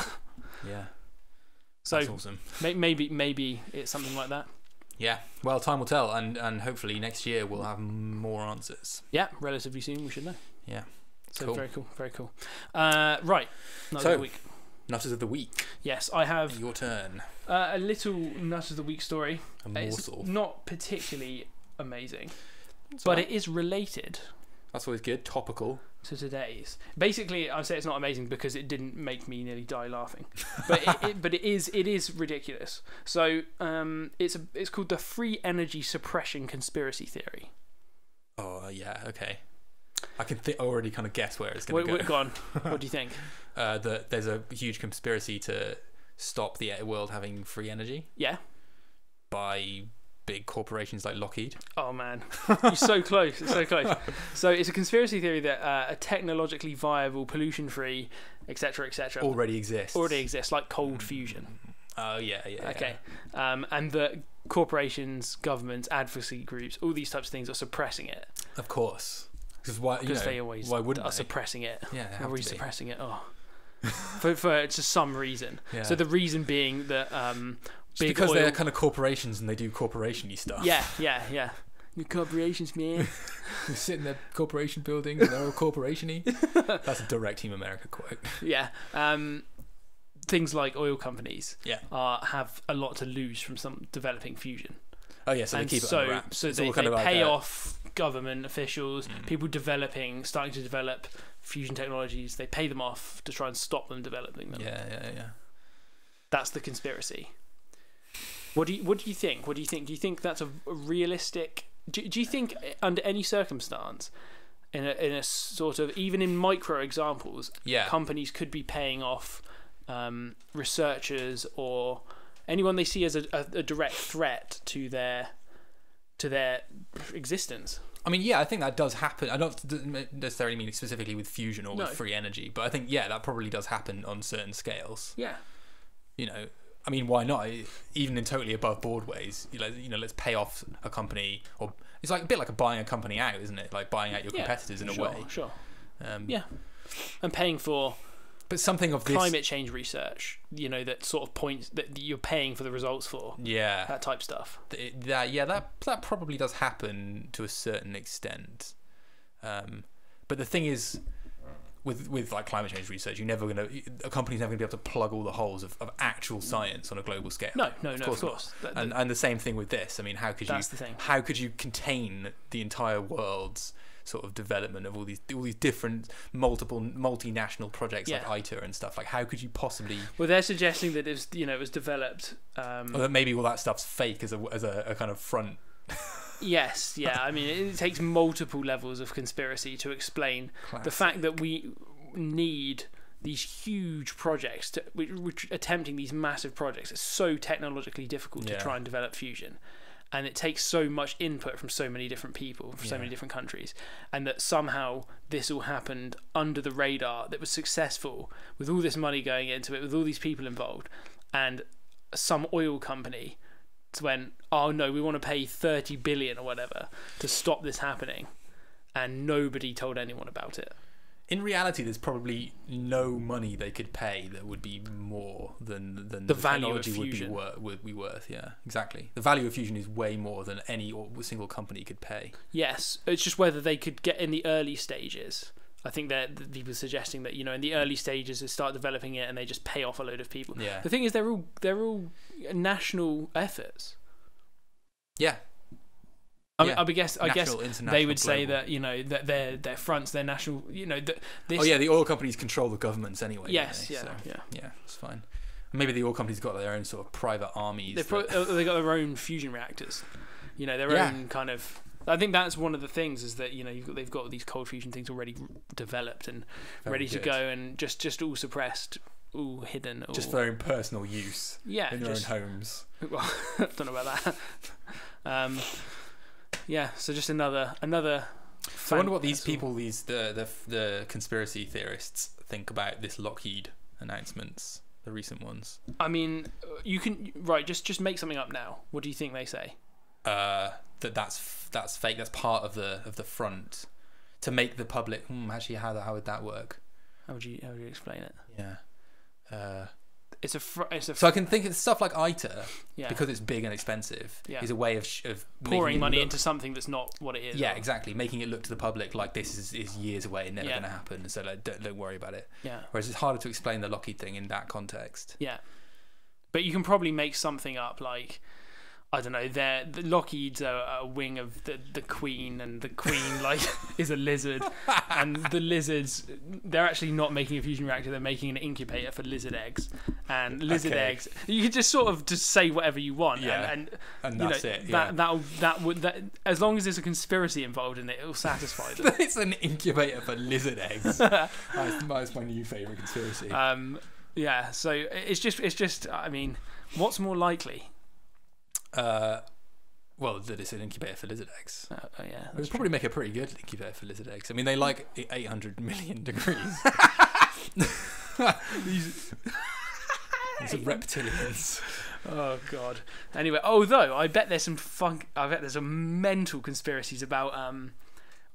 Yeah, so that's awesome. Maybe it's something like that. Yeah, well, time will tell, and hopefully next year we'll have more answers. Yeah, relatively soon we should know. Yeah, so cool. Very cool. Right, so the week. Nutters of the week. Yes, I have. Your turn. A little nut of the week story. A morsel. It's not particularly amazing. But it is related. That's always good. Topical. To today's. Basically, I say it's not amazing because it didn't make me nearly die laughing. But it is ridiculous. So it's called the free energy suppression conspiracy theory. Oh yeah, okay. I can already kind of guess where it's going to go. Go on. What do you think? There's a huge conspiracy to stop the world having free energy. Yeah. By big corporations like Lockheed. Oh man, you're so close. It's so close. So it's a conspiracy theory that a technologically viable, pollution-free, etc., already exists, like cold fusion. Oh yeah, yeah. Okay, yeah. And the corporations, governments, advocacy groups, all these types of things are suppressing it. Of course, because they always are suppressing it. Yeah, are we suppressing it? Oh, for just some reason. Yeah. So the reason being that. Because they're kind of corporations and they do corporation-y stuff. Yeah. The corporations, man. They sit in their corporation building and they're all corporation-y. That's a direct Team America quote. Yeah. Things like oil companies have a lot to lose from some developing fusion. Oh, yeah, so they keep it on wraps. So they pay off government officials, people starting to develop fusion technologies. They pay them off to try and stop them developing them. Yeah. That's the conspiracy. What do you think? What do you think? Do you think that's a realistic? Do you think under any circumstance, in a sort of, even in micro examples, companies could be paying off researchers or anyone they see as a direct threat to their existence? I mean, yeah, I think that does happen. I don't necessarily mean specifically with fusion or with free energy, but I think that probably does happen on certain scales. Yeah, you know. I mean, why not? Even in totally above board ways, let's pay off a company, or it's like a bit like buying a company out, isn't it? Like buying out your competitors in a way. Sure. And paying for, but something of climate change research, that sort of points that you're paying for the results for. Yeah. That type stuff. That probably does happen to a certain extent, but the thing is. With like climate change research, a company's never gonna be able to plug all the holes of actual science on a global scale. No, of course. And the same thing with this. I mean, how could you contain the entire world's sort of development of all these different multinational projects like ITER and stuff? Like, how could you possibly? Well, they're suggesting that it was developed. Or that maybe all that stuff's fake as a kind of front. Yes, yeah. I mean, it takes multiple levels of conspiracy to explain the fact that we need these huge projects, we're attempting these massive projects. It's so technologically difficult to try and develop fusion. And it takes so much input from so many different people, from so many different countries, and that somehow this all happened under the radar, that was successful with all this money going into it, with all these people involved, and some oil company went, oh no, we want to pay 30 billion or whatever to stop this happening, and nobody told anyone about it. In reality, there's probably no money they could pay that would be more than the value of fusion would be worth. Yeah, exactly. The value of fusion is way more than any single company could pay. Yes, it's just whether they could get in the early stages. I think that people are suggesting that, you know, in the early stages they start developing it and they just pay off a load of people. Yeah. The thing is, they're all national efforts. Yeah. I guess they would say that, you know, that their fronts, their national, you know, this. Oh yeah, the oil companies control the governments anyway. Yes, yeah, so, yeah, it's fine. Maybe the oil companies got their own sort of private armies. They got their own fusion reactors, you know, their own kind of. I think that's one of the things, is that, you know, they've got these cold fusion things already developed and ready to go, and just all suppressed. All hidden, all... just for their own personal use. Yeah, in their own homes. Well, I don't know about that. Yeah, so just another. So I wonder what these people, the conspiracy theorists, think about this Lockheed announcements, the recent ones. I mean, you can just make something up now. What do you think they say? That's fake. That's part of the front to make the public. Actually, how would that work? How would you explain it? Yeah. So I can think of stuff like ITER, because it's big and expensive, is a way of pouring money into something that's not what it is. Yeah, exactly. Making it look to the public like this is years away and never going to happen, so like, don't worry about it. Yeah. Whereas it's harder to explain the Lockheed thing in that context. Yeah. But you can probably make something up like, I don't know, the Lockheed's a wing of the Queen, and the Queen like is a lizard, and the lizards, they're actually not making a fusion reactor, they're making an incubator for lizard eggs, and lizard eggs. You could just sort of just say whatever you want, and that's, you know, it. Yeah. That would, as long as there's a conspiracy involved in it, it'll satisfy them. It's an incubator for lizard eggs. That's my new favourite conspiracy. Yeah. So it's just. I mean, what's more likely? Well, that it's an incubator for lizard eggs. Oh yeah, we probably make a pretty good incubator for lizard eggs. I mean, they like 800 million degrees. These are reptilians. Oh god. Anyway, although I bet there's some I bet there's some mental conspiracies about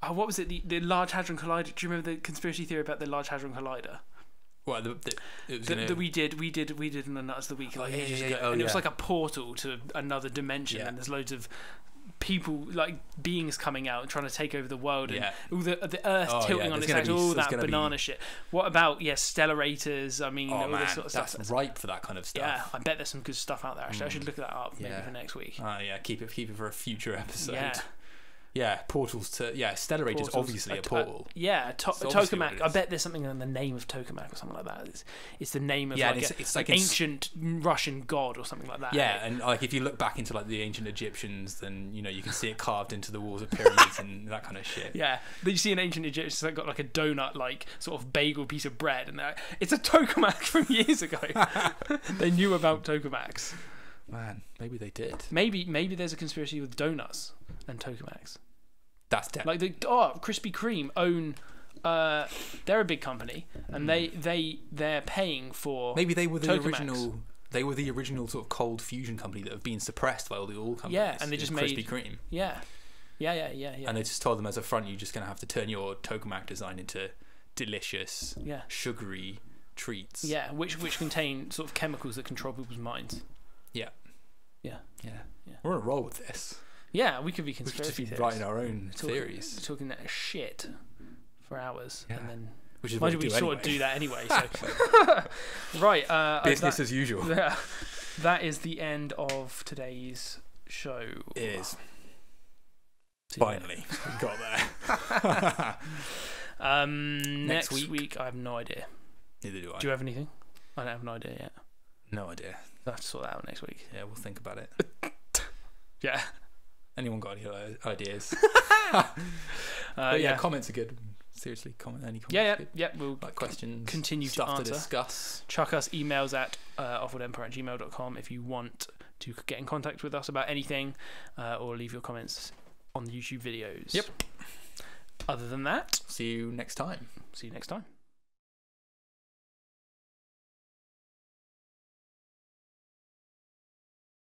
what was it? The Large Hadron Collider. Do you remember the conspiracy theory about the Large Hadron Collider? Well, we did in the Nuts the Week like ages ago, and it was like a portal to another dimension, and there's loads of people, like beings coming out and trying to take over the world, and all the Earth tilting on its head, all that banana shit. What about stellarators? I mean, all this sort of stuff. That's ripe for that kind of stuff. Yeah, I bet there's some good stuff out there. Actually, I should look that up maybe for next week. Yeah, keep it for a future episode. Yeah. Yeah, portals to... Yeah, stellarator is obviously a portal. Yeah, tokamak. I bet there's something in the name of tokamak or something like that. It's the name of like it's like an ancient Russian god or something like that. Yeah, and like if you look back into like the ancient Egyptians, then, you know, you can see it carved into the walls of pyramids and that kind of shit. Yeah, but you see an ancient Egyptian that got like a donut, like sort of bagel piece of bread, and it's a tokamak from years ago. They knew about tokamaks. Man, maybe they did. Maybe there's a conspiracy with donuts and tokamaks. That's dead. Like Krispy Kreme own. They're a big company, and they're paying for. Maybe they were the tokamaks. Original. They were the original sort of cold fusion company that have been suppressed by all the oil companies. Yeah, and they just made Krispy Kreme. Yeah. And they just told them as a front, you're just going to have to turn your tokamak design into delicious, sugary treats. Yeah, which contain sort of chemicals that control people's minds. Yeah. We're on a roll with this. Yeah, we could be conspiracy. We could just be writing our own theories, talking that shit for hours, and then we sort of do that anyway. So. Right, business as usual. Yeah, that is the end of today's show. It is. Finally, we got there. next week, I have no idea. Neither do I. Do you have anything? I don't have an idea yet. No idea. I'll have to sort that out next week. Yeah, we'll think about it. Yeah. Anyone got any ideas? Yeah, comments are good. Seriously, comment any comments. Yeah. We'll like questions, continue stuff to discuss. Chuck us emails at offworldempire@gmail.com if you want to get in contact with us about anything, or leave your comments on the YouTube videos. Yep. Other than that, see you next time.